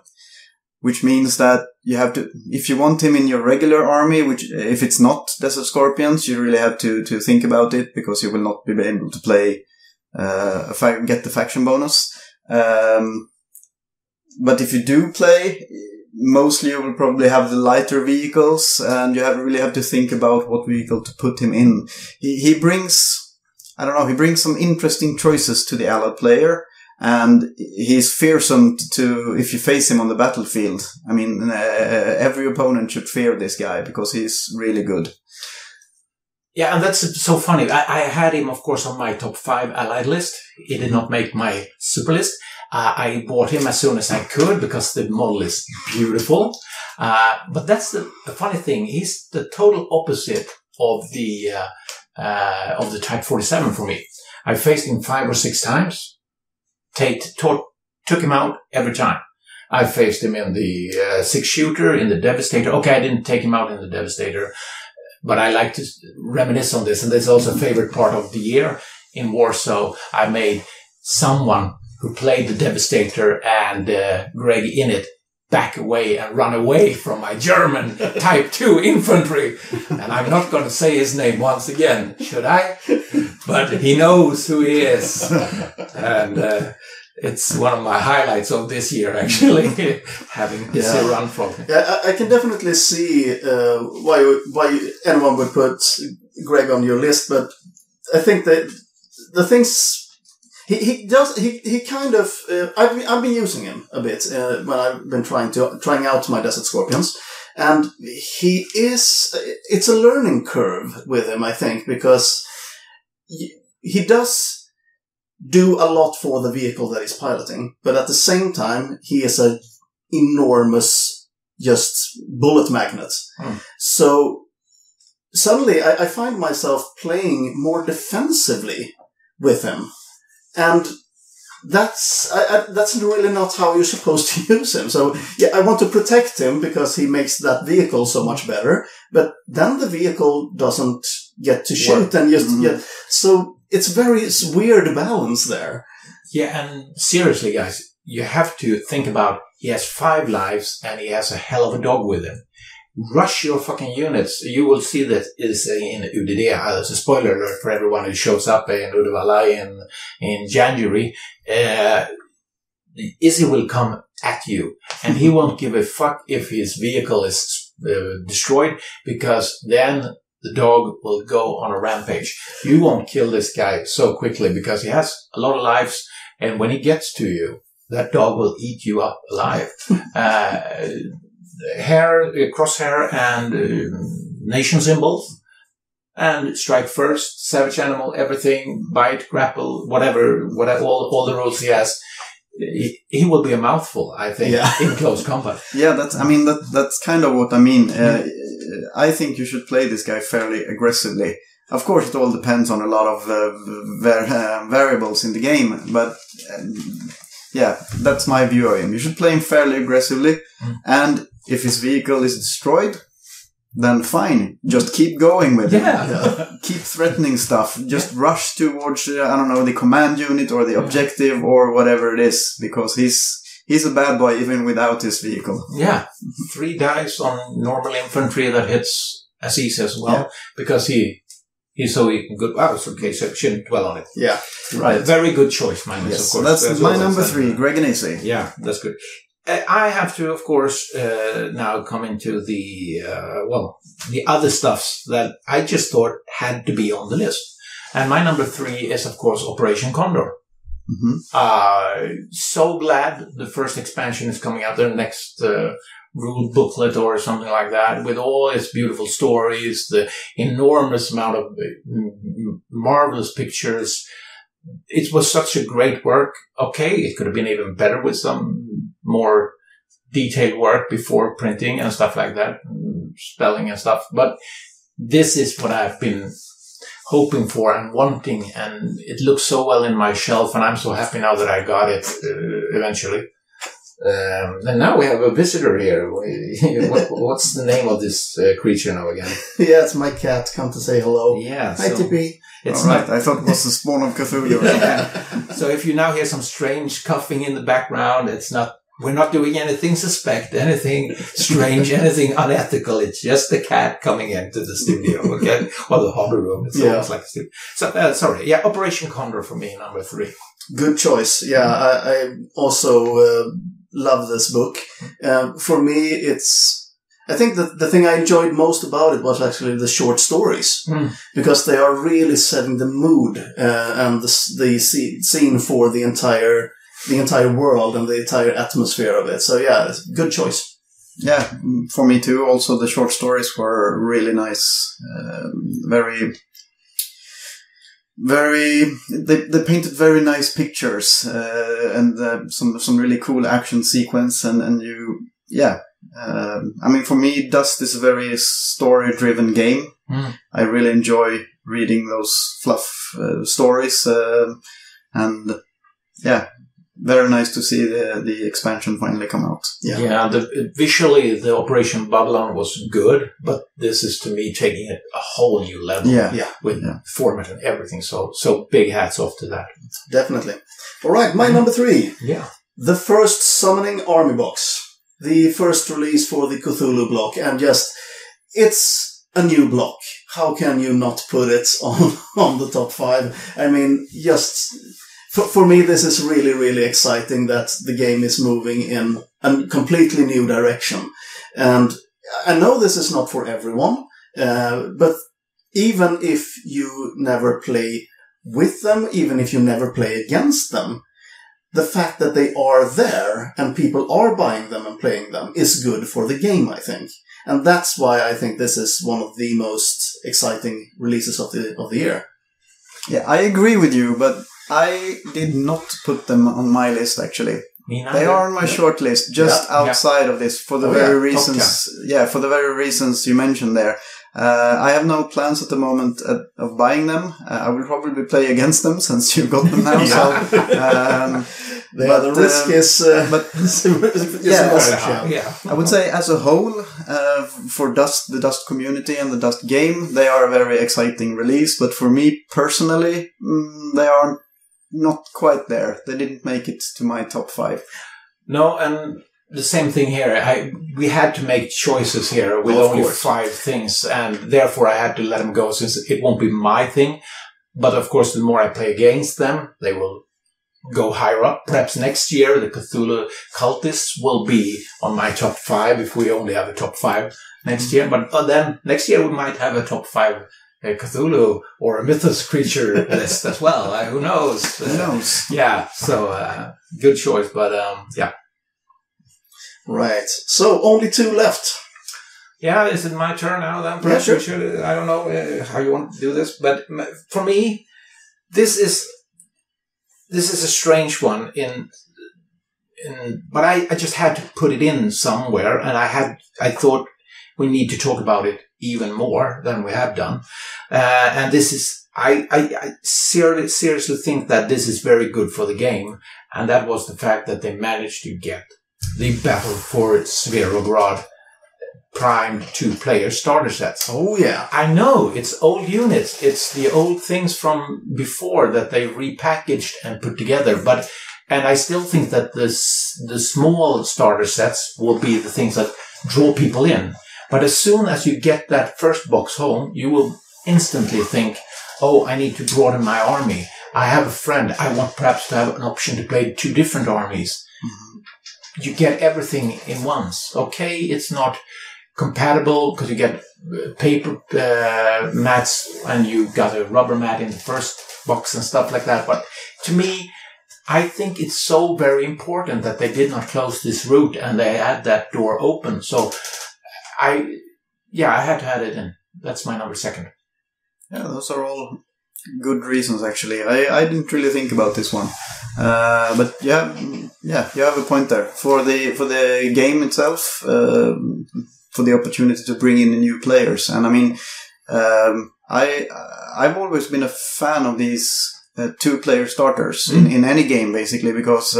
which means that you have to, if you want him in your regular army, which if it's not Desert Scorpions, you really have to think about it, because you will not be able to play, get the faction bonus. But if you do play, mostly you will probably have the lighter vehicles, and you really have to think about what vehicle to put him in. He brings, he brings some interesting choices to the allied player. And he's fearsome if you face him on the battlefield. I mean, every opponent should fear this guy because he's really good. Yeah, and that's so funny. I had him, of course, on my top five allied list. He did not make my super list. I bought him as soon as I could because the model is beautiful. But that's the funny thing. He's the total opposite of the Type 47 for me. I faced him 5 or 6 times. Took him out every time. I faced him in the 6 Shooter, in the Devastator. Okay, I didn't take him out in the Devastator, but I like to reminisce on this, and this is also a favorite part of the year. In Warsaw, I made someone who played the Devastator and Greg in it back away and run away from my German Type 2 infantry. And I'm not going to say his name once again, should I? But he knows who he is. And it's one of my highlights of this year, actually, having this run from him. Yeah, I can definitely see why anyone would put Greg on your list, but I think that the things... I've been using him a bit when I've been trying out my Desert Scorpions, and it's a learning curve with him, I think, because he does do a lot for the vehicle that he's piloting, but at the same time, he is an enormous, just bullet magnet. Mm. So suddenly I find myself playing more defensively with him. And that's really not how you're supposed to use him. So, yeah, I want to protect him because he makes that vehicle so much better. But then the vehicle doesn't get to shoot and just get. So it's very weird balance there. Yeah, and seriously, guys, you have to think about he has 5 lives and he has a hell of a dog with him. Rush your fucking units. You will see that is in UDD. As a spoiler alert for everyone who shows up in Uddevalla in January. Izzy will come at you, and he won't give a fuck if his vehicle is destroyed, because then the dog will go on a rampage. You won't kill this guy so quickly because he has a lot of lives, and when he gets to you, that dog will eat you up alive. Hair, crosshair, and nation symbols, and strike first, savage animal, everything, bite, grapple, whatever all the rules he has. He will be a mouthful, I think, in close combat. Yeah, that's. I mean, that's kind of what I mean. I think you should play this guy fairly aggressively. Of course, it all depends on a lot of variables in the game, but yeah, that's my view of him. You should play him fairly aggressively, and if his vehicle is destroyed, then fine. Just keep going with it. Keep threatening stuff. Just rush towards, I don't know, the command unit or the objective or whatever it is, because he's a bad boy even without his vehicle. Yeah. 3 dice on normal infantry that hits Aziz as well, because he's so good. Wow, it's okay, so I shouldn't dwell on it. Yeah, right. Very good choice, Magnus, of course. That's my number 3, Greg and Izzy. Yeah, that's good. I have to, of course, now come into the other stuffs that I just thought had to be on the list. And my number 3 is, of course, Operation Condor. Mm-hmm. So glad the first expansion is coming out, their next rule booklet or something like that, with all its beautiful stories, the enormous amount of marvelous pictures. It was such a great work. Okay, it could have been even better with some more detailed work before printing and stuff like that, spelling and stuff. But this is what I've been hoping for and wanting, and it looks so well in my shelf, and I'm so happy now that I got it eventually. And now we have a visitor here. What's the name of this creature now again? Yeah, it's my cat. Come to say hello. Yeah. Hi, so Tippy. It's right. I thought it was the spawn of Cthulhu. So if you now hear some strange coughing in the background, it's not. We're not doing anything suspect, anything strange, anything unethical. It's just the cat coming into the studio, okay? Or the hobby room. It's almost like a studio. So, sorry. Yeah, Operation Condor for me, number 3. Good choice. Yeah, I also love this book. For me, I think that the thing I enjoyed most about it was actually the short stories, because they are really setting the mood and the scene for the entire world and the entire atmosphere of it. So yeah, good choice. Yeah, for me too. Also, the short stories were really nice. Very, they painted very nice pictures and some really cool action sequence, and you, yeah. I mean, for me, Dust is a very story-driven game. I really enjoy reading those fluff stories, and yeah, very nice to see the expansion finally come out. Yeah, yeah. Visually, the Operation Babylon was good, but this is, to me, taking it a whole new level. Yeah. With format and everything. So big hats off to that. Definitely. All right, my number 3. Yeah, the first Summoning Army box. The first release for the Cthulhu block, and just, it's a new block. How can you not put it on the top 5? I mean, just, for me, this is really, really exciting that the game is moving in a completely new direction. And I know this is not for everyone, but even if you never play with them, even if you never play against them, the fact that they are there and people are buying them and playing them is good for the game, I think. And that's why I think this is one of the most exciting releases of the year. Yeah, I agree with you, but I did not put them on my list, actually. They are on my short list, just outside of this, for the very reasons. Yeah, for the very reasons you mentioned there. I have no plans at the moment of buying them. I will probably play against them since you got them now. So, I would say as a whole, for Dust, the Dust community and the Dust game, they are a very exciting release. But for me personally, they are not quite there. They didn't make it to my top 5. No, and the same thing here. We had to make choices here with only 5 things, and therefore I had to let them go since it won't be my thing. But of course, the more I play against them, they will go higher up. Perhaps next year the Cthulhu cultists will be on my top 5 if we only have a top 5 next year. But then next year we might have a top 5 Cthulhu or a Mythos creature list as well. Who knows? Who knows? Yeah. So good choice, but yeah. Right. So only 2 left. Yeah, is it my turn now then? Perhaps yeah, sure. I don't know how you want to do this, but for me, this is a strange one. But I just had to put it in somewhere, and I thought we need to talk about it even more than we have done. And this is I seriously think that this is very good for the game, and that was the fact that they managed to get the Battle for Zverograd primed 2-player starter sets. Oh, yeah. I know, it's old units. It's the old things from before that they repackaged and put together. And I still think that the small starter sets will be the things that draw people in. But as soon as you get that first box home, you will instantly think, oh, I need to broaden my army. I have a friend. I want perhaps to have an option to play 2 different armies. Mm-hmm. You get everything in once. Okay, it's not compatible because you get paper mats and you got a rubber mat in the first box and stuff like that. But to me, I think it's so very important that they did not close this route and they had that door open. So I had to add it in. That's my number 2. Yeah, those are all good reasons, actually. I didn't really think about this one. But yeah, you have a point there. For the game itself, for the opportunity to bring in new players. And I mean, I've always been a fan of these 2-player starters in any game, basically, because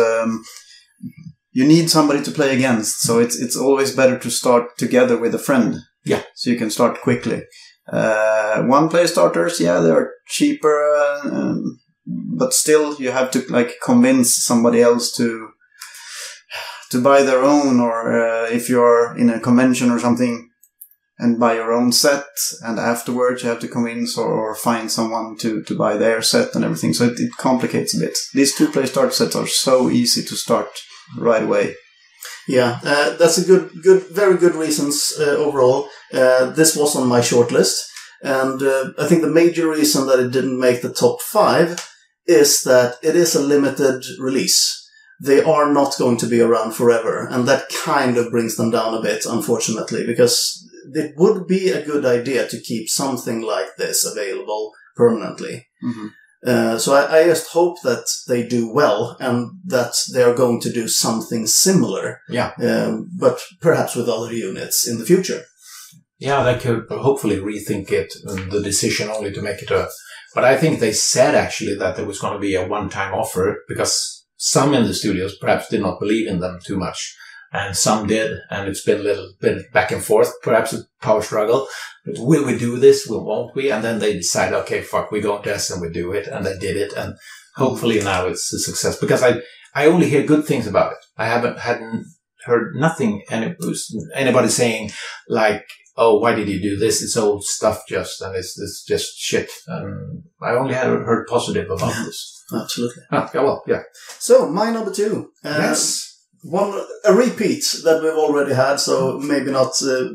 you need somebody to play against. So it's always better to start together with a friend. Yeah. So you can start quickly. 1-player starters, yeah, they are cheaper, but still you have to convince somebody else to buy their own, or if you're in a convention or something and buy your own set, and afterwards you have to convince or find someone to buy their set and everything. So it complicates a bit. These 2-player start sets are so easy to start right away. Yeah, that's a very good reasons overall. This was on my short list. And I think the major reason that it didn't make the top 5 is that it is a limited release. They are not going to be around forever, and that kind of brings them down a bit, unfortunately, because it would be a good idea to keep something like this available permanently. Mm-hmm. So I just hope that they do well and that they are going to do something similar, yeah, but perhaps with other units in the future. Yeah, they could hopefully rethink it, the decision only to make it a... But I think they said, actually, that there was going to be a one-time offer because... Some in the studios perhaps did not believe in them too much, and some did, and it's been a little bit back and forth, perhaps a power struggle. But will we do this? Won't we? And then they decide, okay, fuck, we don't test and we do it, and they did it, and hopefully now it's a success. Because I only hear good things about it. I hadn't heard nothing, anybody saying, like, oh, why did you do this? It's old stuff and it's just shit. I only heard positive about this. Absolutely. Yeah, well, yeah. So, my number 2. Yes. A repeat that we've already had, so maybe not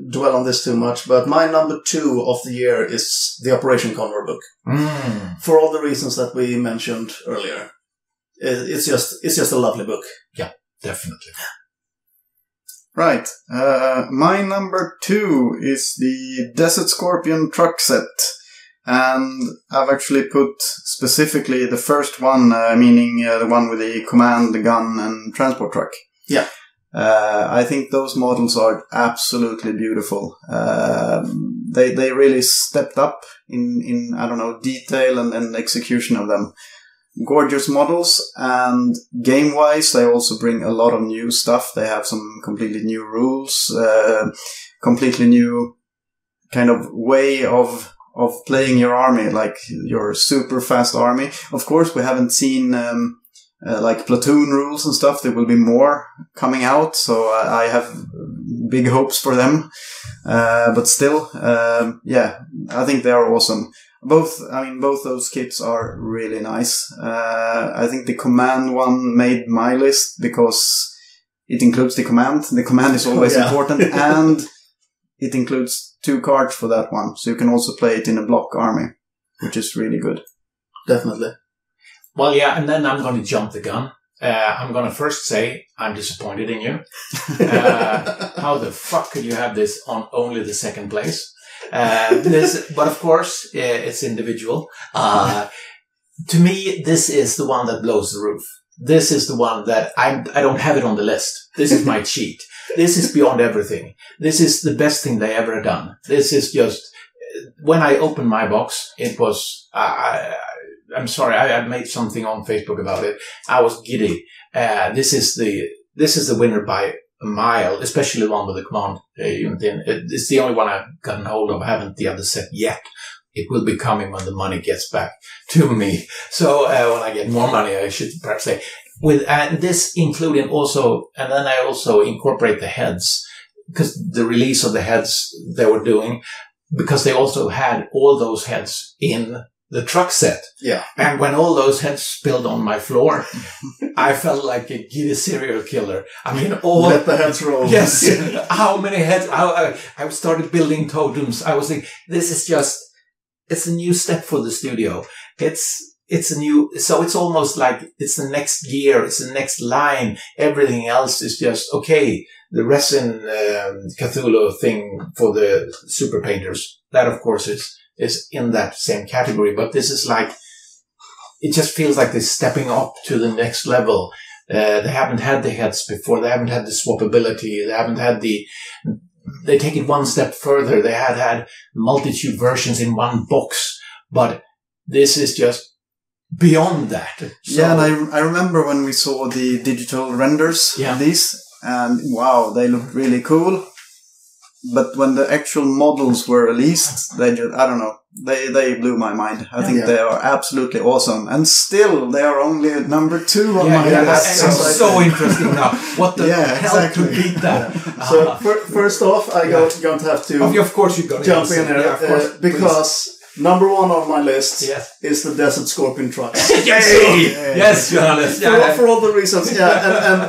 dwell on this too much, but my number 2 of the year is the Operation Condor book. Mm. For all the reasons that we mentioned earlier. It's just a lovely book. Yeah, definitely. Right. My number 2 is the Desert Scorpion truck set. And I've actually put specifically the first one, meaning the one with the command, the gun, and transport truck. Yeah. I think those models are absolutely beautiful. They really stepped up in I don't know, detail and execution of them. gorgeous models, and game-wise they also bring a lot of new stuff. They have some completely new rules, completely new kind of way of playing your army, like your super fast army. Of course, we haven't seen like platoon rules and stuff. There will be more coming out, so I have big hopes for them. But still, yeah, I think they are awesome. Both those kits are really nice. I think the command one made my list because it includes the command. The command is always important, and it includes 2 cards for that one, so you can also play it in a block army, which is really good. Definitely. Well, yeah, and then I'm going to jump the gun. I'm going to first say I'm disappointed in you. How the fuck could you have this on only the second place? But of course, it's individual. To me, this is the one that blows the roof. This is the one that I don't have it on the list. This is my cheat. This is beyond everything. This is the best thing they ever done. This is just... When I opened my box, it was... I'm sorry, I made something on Facebook about it. I was giddy. This is the winner by a mile, especially the one with the command unit in. It's the only one I've gotten hold of. I haven't the other set yet. It will be coming when the money gets back to me. So when I get more money, I should perhaps say. With this including also, and then I also incorporate the heads, because the release of the heads they were doing, because they also had all those heads in the truck set. Yeah. And when all those heads spilled on my floor, I felt like a giddy serial killer. I mean, all... Let the heads roll. Yes. How many heads? I started building totems. I was like, this is just... It's a new step for the studio. It's a new... So it's almost like it's the next gear. It's the next line. Everything else is just, okay, the resin Cthulhu thing for the super painters. That, of course, is in that same category, but this is like, it just feels like they're stepping up to the next level. They haven't had the heads before, they haven't had the swappability, they haven't had the, they take it one step further, they had multitude versions in one box, but this is just beyond that. So, yeah, and I remember when we saw the digital renders of these, and wow, they looked really cool. But when the actual models were released, they just, I don't know, they blew my mind. I think they are absolutely awesome. And still, they are only number 2 on my list. And it's so interesting now. What the hell to beat that? Yeah. So, first off, I going to have to jump in there. Yeah, because number 1 on my list is the Desert Scorpion trucks. Yay! Yes, Jonas. For all the reasons. And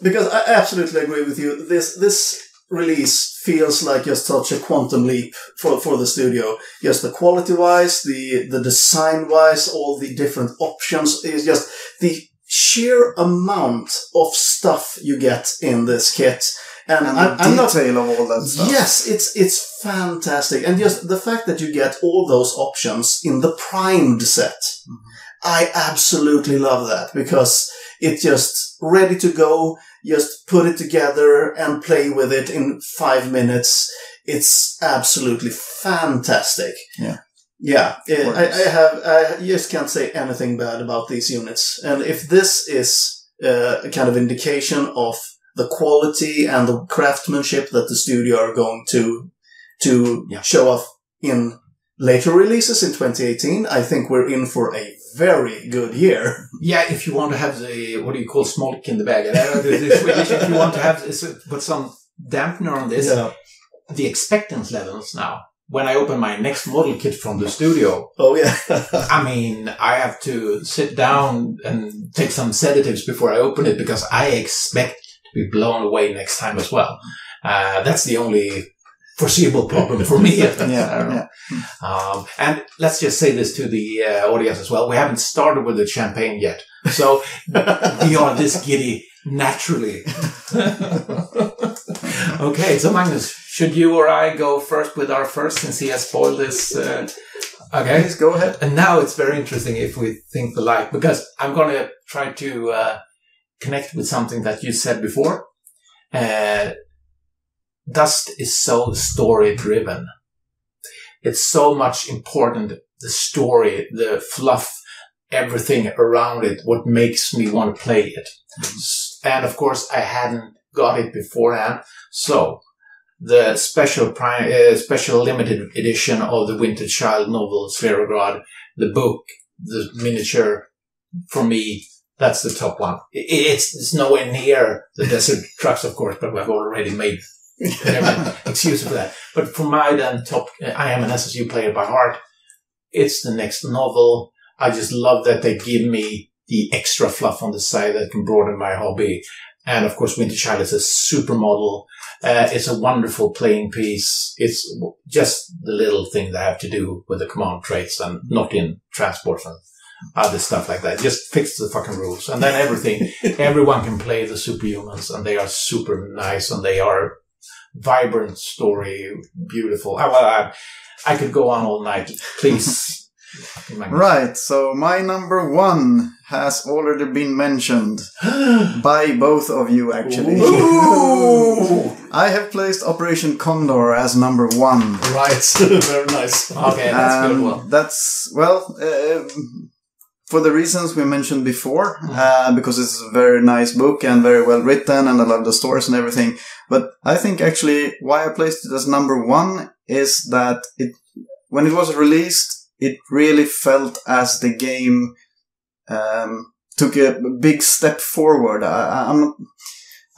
because I absolutely agree with you. This release feels like just such a quantum leap for the studio. Just the quality-wise, the design-wise, all the different options. It's just the sheer amount of stuff you get in this kit. And the detail of all that stuff. Yes, it's fantastic. And just the fact that you get all those options in the primed set. Mm-hmm. I absolutely love that, because it's just ready to go. Just put it together and play with it in 5 minutes. It's absolutely fantastic. Yeah. Yeah. I just can't say anything bad about these units. And if this is a kind of indication of the quality and the craftsmanship that the studio are going to show off in later releases in 2018, I think we're in for a very good year. Yeah, if you want to have the, what do you call, smolk in the bag? If you want to have, put some dampener on this, the expectance levels now. When I open my next model kit from the studio, I mean, I have to sit down and take some sedatives before I open it, because I expect to be blown away next time as well. That's the only foreseeable problem for me. And let's just say this to the audience as well. We haven't started with the champagne yet. So we are this giddy naturally. Okay, so Magnus, should you or I go first with our first, since he has spoiled this? Okay, please go ahead. And now it's very interesting if we think alike, because I'm going to try to connect with something that you said before. Dust is so story-driven. It's so much important, the story, the fluff, everything around it, what makes me want to play it. Mm-hmm. And of course, I hadn't got it beforehand. So the special limited edition of the Winterchild novel, Sverograd, the book, the miniature, for me, that's the top one. It's nowhere near the Desert Trucks, of course, but we've already made excuse for that. But for my then top, I am an SSU player by heart. It's the next novel. I just love that they give me the extra fluff on the side that can broaden my hobby. And of course, Winterchild is a supermodel. It's a wonderful playing piece. It's just the little thing that I have to do with the command traits and not in transport and other stuff like that. Just fix the fucking rules. And then everything, everyone can play the superhumans, and they are super nice, and they are vibrant story, beautiful. I could go on all night. Please. Right, so my number one has already been mentioned by both of you, actually. I have placed Operation Condor as number one. Right, very nice. Okay, that's good one. That's, well, for the reasons we mentioned before, because it's a very nice book and very well written, and I love the stories and everything. But I think actually why I placed it as number one is that when it was released, it really felt as the game took a big step forward. I'm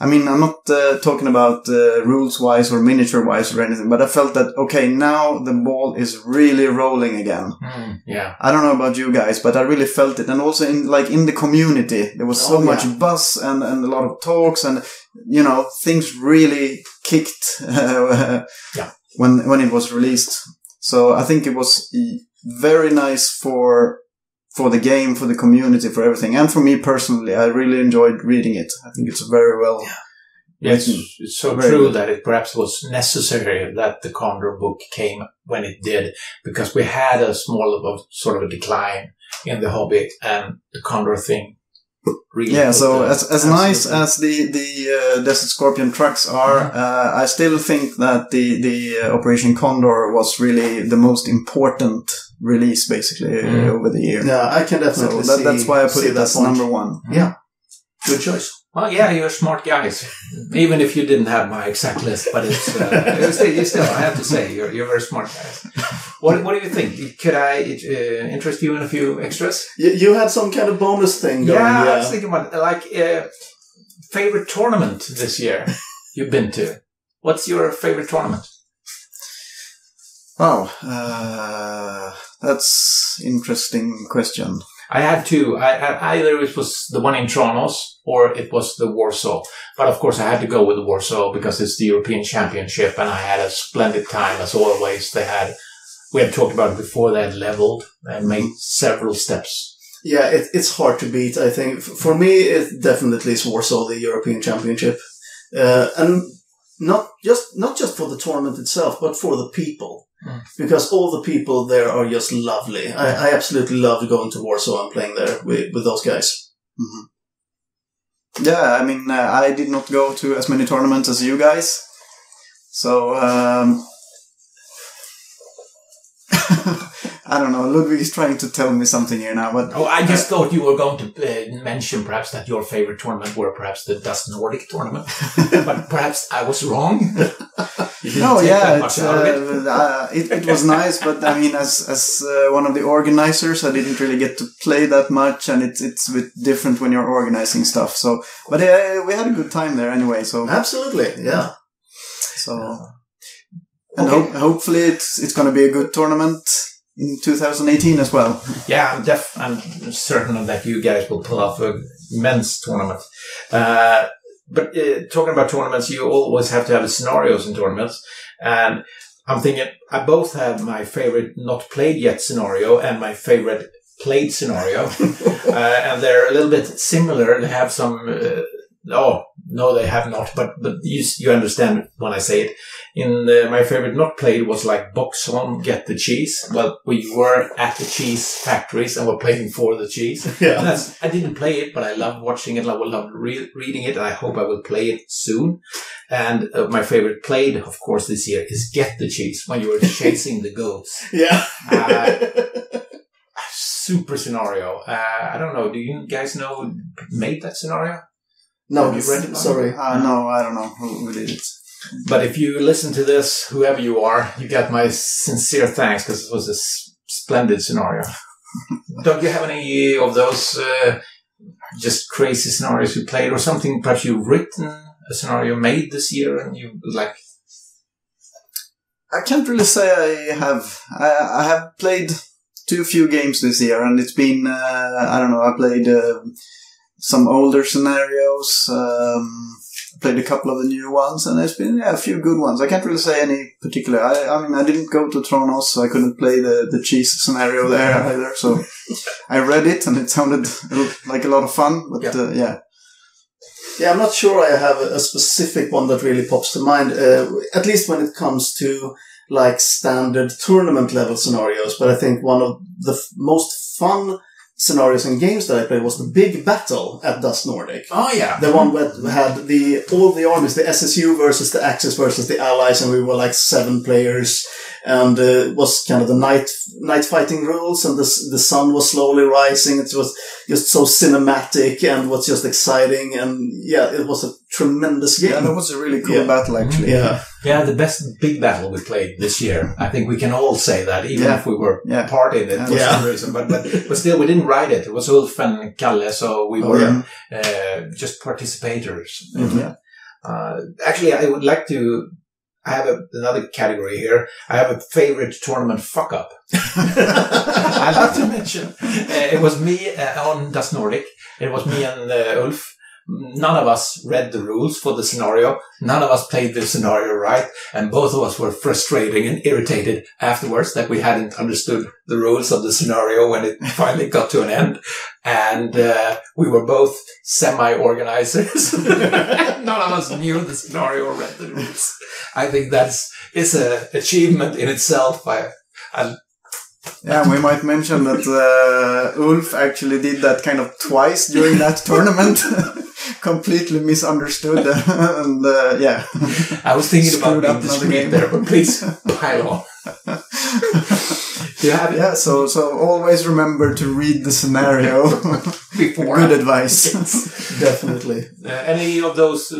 not talking about rules-wise or miniature-wise or anything, but I felt that, okay, now the ball is really rolling again. Mm, yeah. I don't know about you guys, but I really felt it. And also in the community, there was so much buzz and a lot of talks, and, you know, things really kicked when it was released. So I think it was very nice for the game, for the community, for everything. And for me personally, I really enjoyed reading it. I think it's very well written. Yeah, it's so true that it perhaps was necessary that the Condor book came when it did, because we had a small sort of a decline in the hobby, and the Condor thing really... Yeah, so as nice as the Desert Scorpion trucks are, I still think that the Operation Condor was really the most important release, basically, over the year. Yeah, I can definitely see that's why I put it as number one. Mm-hmm. Yeah. Good choice. Well, yeah, you're smart guys. Even if you didn't have my exact list, but it's still, I have to say, you're very smart guys. What do you think? Could I interest you in a few extras? You had some kind of bonus thing going. Yeah, I was thinking about favorite tournament this year you've been to. What's your favorite tournament? Oh, that's interesting question. I had two. Either it was the one in Tronos or it was the Warsaw. But of course I had to go with the Warsaw because it's the European Championship, and I had a splendid time as always. We had talked about it before, they had leveled and made several steps. Yeah, it's hard to beat, I think. For me, it definitely is Warsaw, the European Championship. And not just for the tournament itself, but for the people. Because all the people there are just lovely. I absolutely loved going to Warsaw and playing there with those guys. Mm-hmm. Yeah, I mean, I did not go to as many tournaments as you guys. So, I don't know, Ludwig is trying to tell me something here now. But I just thought you were going to mention perhaps that your favorite tournament were perhaps the Dust Nordic tournament. But perhaps I was wrong. No, yeah, it was nice, but I mean, as one of the organizers, I didn't really get to play that much, and it's a bit different when you're organizing stuff. So, but we had a good time there anyway. So absolutely, yeah. So, and hopefully it's going to be a good tournament in 2018 as well. Yeah, I'm certain that you guys will pull off a men's tournament. But talking about tournaments, you always have to have scenarios in tournaments. And I'm thinking, I both have my favorite not played yet scenario and my favorite played scenario. And they're a little bit similar. They have some... they have not. But you understand when I say it. My favorite not played was like box on, get the cheese. Well, we were at the cheese factories and were playing for the cheese. Yeah. I didn't play it, but I loved watching it. I loved reading it, and I hope I will play it soon. And my favorite played, of course, this year is get the cheese, when you were chasing the goats. Yeah. super scenario. I don't know. Do you guys know who made that scenario? No, you read it? Sorry. No, I don't know who did it. But if you listen to this, whoever you are, you get my sincere thanks, because it was a splendid scenario. Don't you have any of those just crazy scenarios you played or something? Perhaps you've written a scenario made this year and you like... I can't really say I have. I have played too few games this year, and it's been, I don't know, I played some older scenarios, played a couple of the new ones, and there's been a few good ones. I can't really say any particular. I mean, I didn't go to Tronos, so I couldn't play the cheese scenario there either, so I read it, and it sounded like a lot of fun, but yeah. Yeah, I'm not sure I have a specific one that really pops to mind, at least when it comes to like standard tournament level scenarios. But I think one of the most fun scenarios and games that I played was the big battle at Dust Nordic. Oh, yeah. The one that had all the armies, the SSU versus the Axis versus the Allies, and we were like 7 players, and it was kind of the night fighting rules, and the sun was slowly rising. It was just so cinematic and was just exciting, and yeah, it was a tremendous game. Yeah, that was a really cool battle, actually. Yeah. Yeah, the best big battle we played this year. I think we can all say that, even if we were part in it for some reason. But still, we didn't write it. It was Ulf and Kalle, so we were just participators. Mm-hmm. Actually, I would like to... I have another category here. I have a favorite tournament fuck-up. I'd like to mention. It was me on Dust Nordic. It was me and Ulf. None of us read the rules for the scenario. None of us played the scenario right. And both of us were frustrated and irritated afterwards that we hadn't understood the rules of the scenario when it finally got to an end. And we were both semi-organizers. None of us knew the scenario or read the rules. I think it's an achievement in itself. Yeah, we might mention that Ulf actually did that kind of twice during that tournament. Completely misunderstood, and yeah. I was thinking about the screen there, but please pile on. Yeah, so always remember to read the scenario before. Good advice, yes. Definitely. Any of those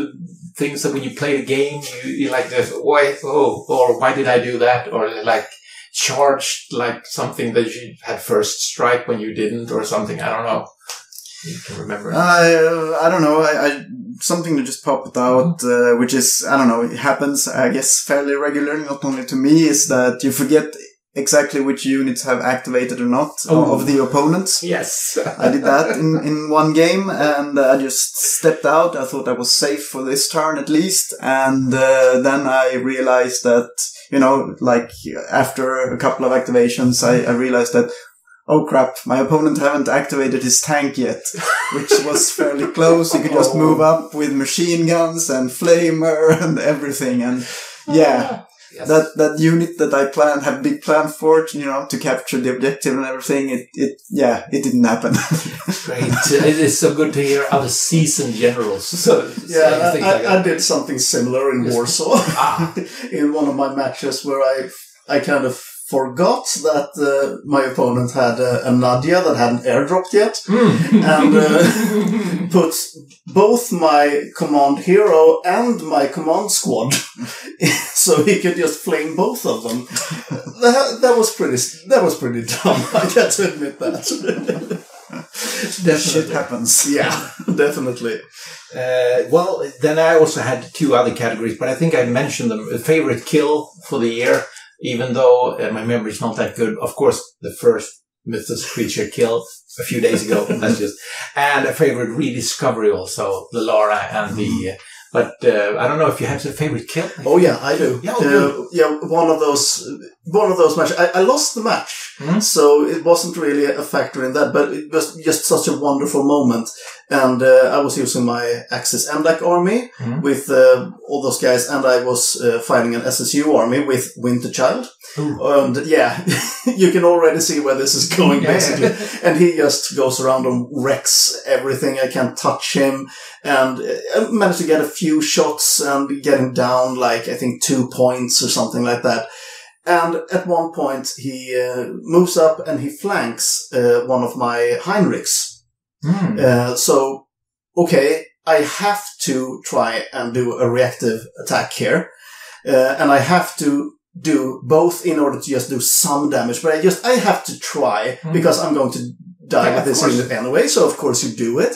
things that when you play the game, you like this? Why did I do that? Or like. Charged like something that you had first strike when you didn't, or something. I don't know. You can remember. I don't know. I something that just popped out, which is, I don't know. It happens, I guess, fairly regularly. Not only to me, is that you forget exactly which units have activated or not of the opponents. Yes. I did that in one game, and I just stepped out. I thought I was safe for this turn at least, and then I realized that, you know, like after a couple of activations, I realized that, oh crap, my opponent haven't activated his tank yet, which was fairly close. You could just move up with machine guns and flamer and everything, and yeah. Yes. That unit that I had big plan for, you know, to capture the objective and everything, it didn't happen. Great. It is so good to hear other seasoned generals. I did something similar in Warsaw in one of my matches where I kind of forgot that my opponent had a Nadia that hadn't airdropped yet, and put both my command hero and my command squad so he could just fling both of them. That was pretty dumb, I got to admit that. Shit happens. Yeah, definitely. Well, then I also had 2 other categories, but I think I mentioned them. A favorite kill for the year. Even though my memory is not that good, of course, the first Mythos creature kill a few days ago. And a favorite rediscovery also, the Laura and the. But I don't know if you have a favorite kill. Oh yeah, I do. Yeah, one of those matches. I lost the match, so it wasn't really a factor in that. But it was just such a wonderful moment, and I was using my Axis MDAC army with all those guys, and I was fighting an SSU army with Winterchild. And yeah, you can already see where this is going, basically. And he just goes around and wrecks everything. I can't touch him, and I managed to get a few shots and get him down, like I think 2 points or something like that. And at one point, he moves up and he flanks one of my Heinrichs. Mm. So, okay, I have to try and do a reactive attack here. And I have to do both in order to just do some damage. But I have to try, because I'm going to die with this unit anyway. So, of course, you do it.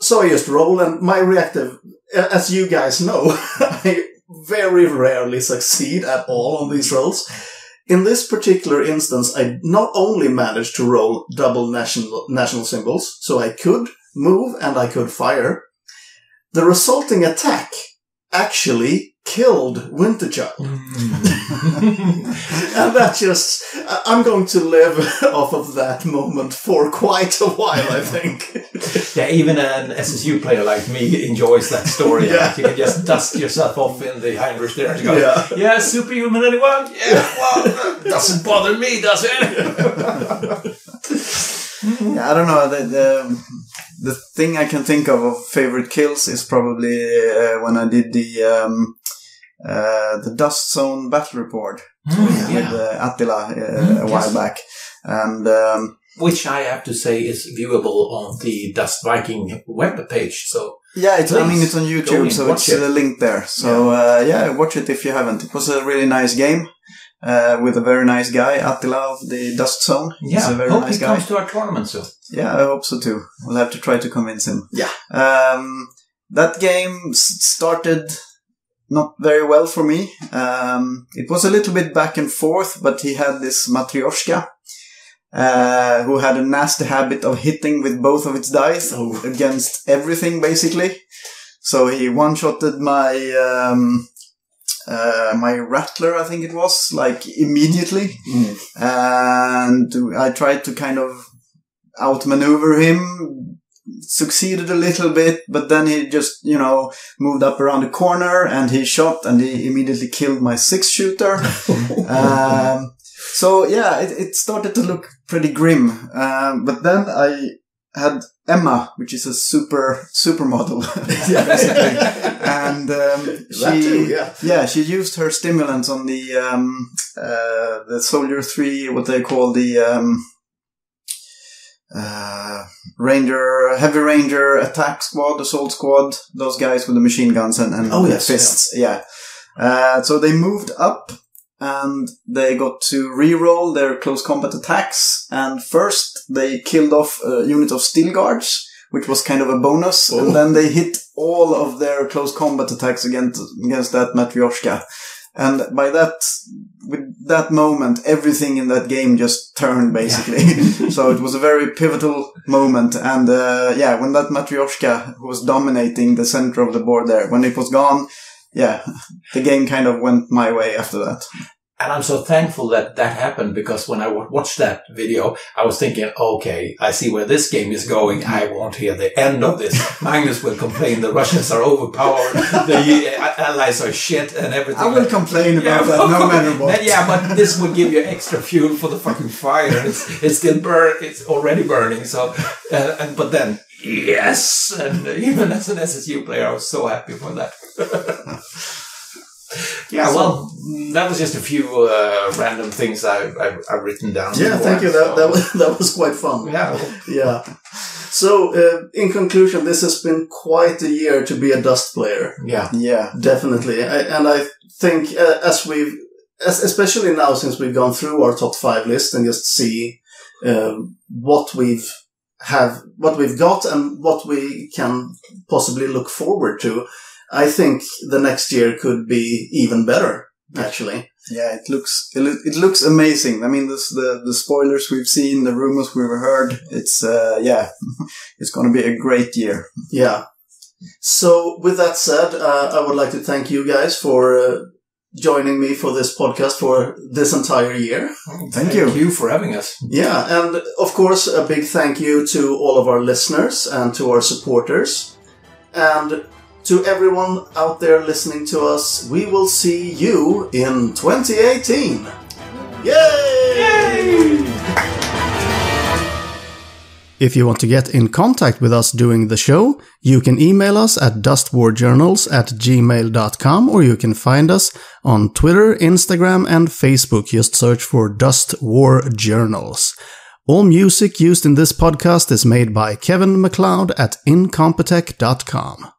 So I just roll, and my reactive, as you guys know, I very rarely succeed at all on these rolls. In this particular instance, I not only managed to roll double national symbols, so I could move and I could fire. The resulting attack actually killed Winterchild. And that just, I'm going to live off of that moment for quite a while, I think. Yeah, even an SSU player like me enjoys that story. Yeah. Like you can just dust yourself off in the Heinrich there and go, yeah superhuman anyone? Yeah, well, doesn't bother me, does it? Yeah, I don't know. The thing I can think of favorite kills is probably when I did the Dust Zone battle report with Attila a while back, and which I have to say is viewable on the Dust Viking web page. So yeah, it's on YouTube, so it's linked there. So watch it if you haven't. It was a really nice game. With a very nice guy, Attila of the Dust Zone. Yeah, he's a very nice guy. Hope he comes to our tournament soon. Yeah, I hope so too. We'll have to try to convince him. Yeah. That game started not very well for me. It was a little bit back and forth, but he had this Matryoshka, who had a nasty habit of hitting with both of its dice against everything, basically. So he one-shotted my... my Rattler, I think it was, like, immediately. And I tried to kind of outmaneuver him, succeeded a little bit, but then he just, moved up around the corner and he shot and he immediately killed my 6-shooter. So, yeah, it started to look pretty grim. But then I had Emma, which is a supermodel. And she used her stimulants on the Soldier 3, what they call the Heavy Ranger attack squad, assault squad, those guys with the machine guns and fists. Yeah. So they moved up and they got to reroll their close combat attacks. And first they killed off a unit of Steel Guards, which was kind of a bonus. And then they hit all of their close combat attacks against that Matryoshka. And with that moment, everything in that game just turned, basically. Yeah. So it was a very pivotal moment. And when that Matryoshka, who was dominating the center of the board there, when it was gone, the game kind of went my way after that. And I'm so thankful that happened, because when I watched that video, I was thinking, okay, I see where this game is going. I won't hear the end of this. Magnus will complain the Russians are overpowered, the allies are shit and everything. I will complain about that no matter what. Yeah, but this will give you extra fuel for the fucking fire. It's still it's already burning. So, but then, yes, and even as an SSU player, I was so happy for that. Yeah, that was just a few random things I've written down. Yeah, thank you. That was quite fun. Yeah. Yeah. So, in conclusion, this has been quite a year to be a Dust player. Yeah. Yeah. Definitely. I think, especially now since we've gone through our top 5 list and just see what we've got and what we can possibly look forward to, I think the next year could be even better, actually. Yeah, it looks amazing. I mean, the spoilers we've seen, the rumors we've heard, it's going to be a great year. Yeah. So, with that said, I would like to thank you guys for joining me for this podcast for this entire year. Thank you. Thank you for having us. Yeah, and of course, a big thank you to all of our listeners and to our supporters. And... to everyone out there listening to us, we will see you in 2018! Yay! Yay! If you want to get in contact with us during the show, you can email us at dustwarjournals@gmail.com, or you can find us on Twitter, Instagram, and Facebook. Just search for Dust War Journals. All music used in this podcast is made by Kevin MacLeod at incompetech.com.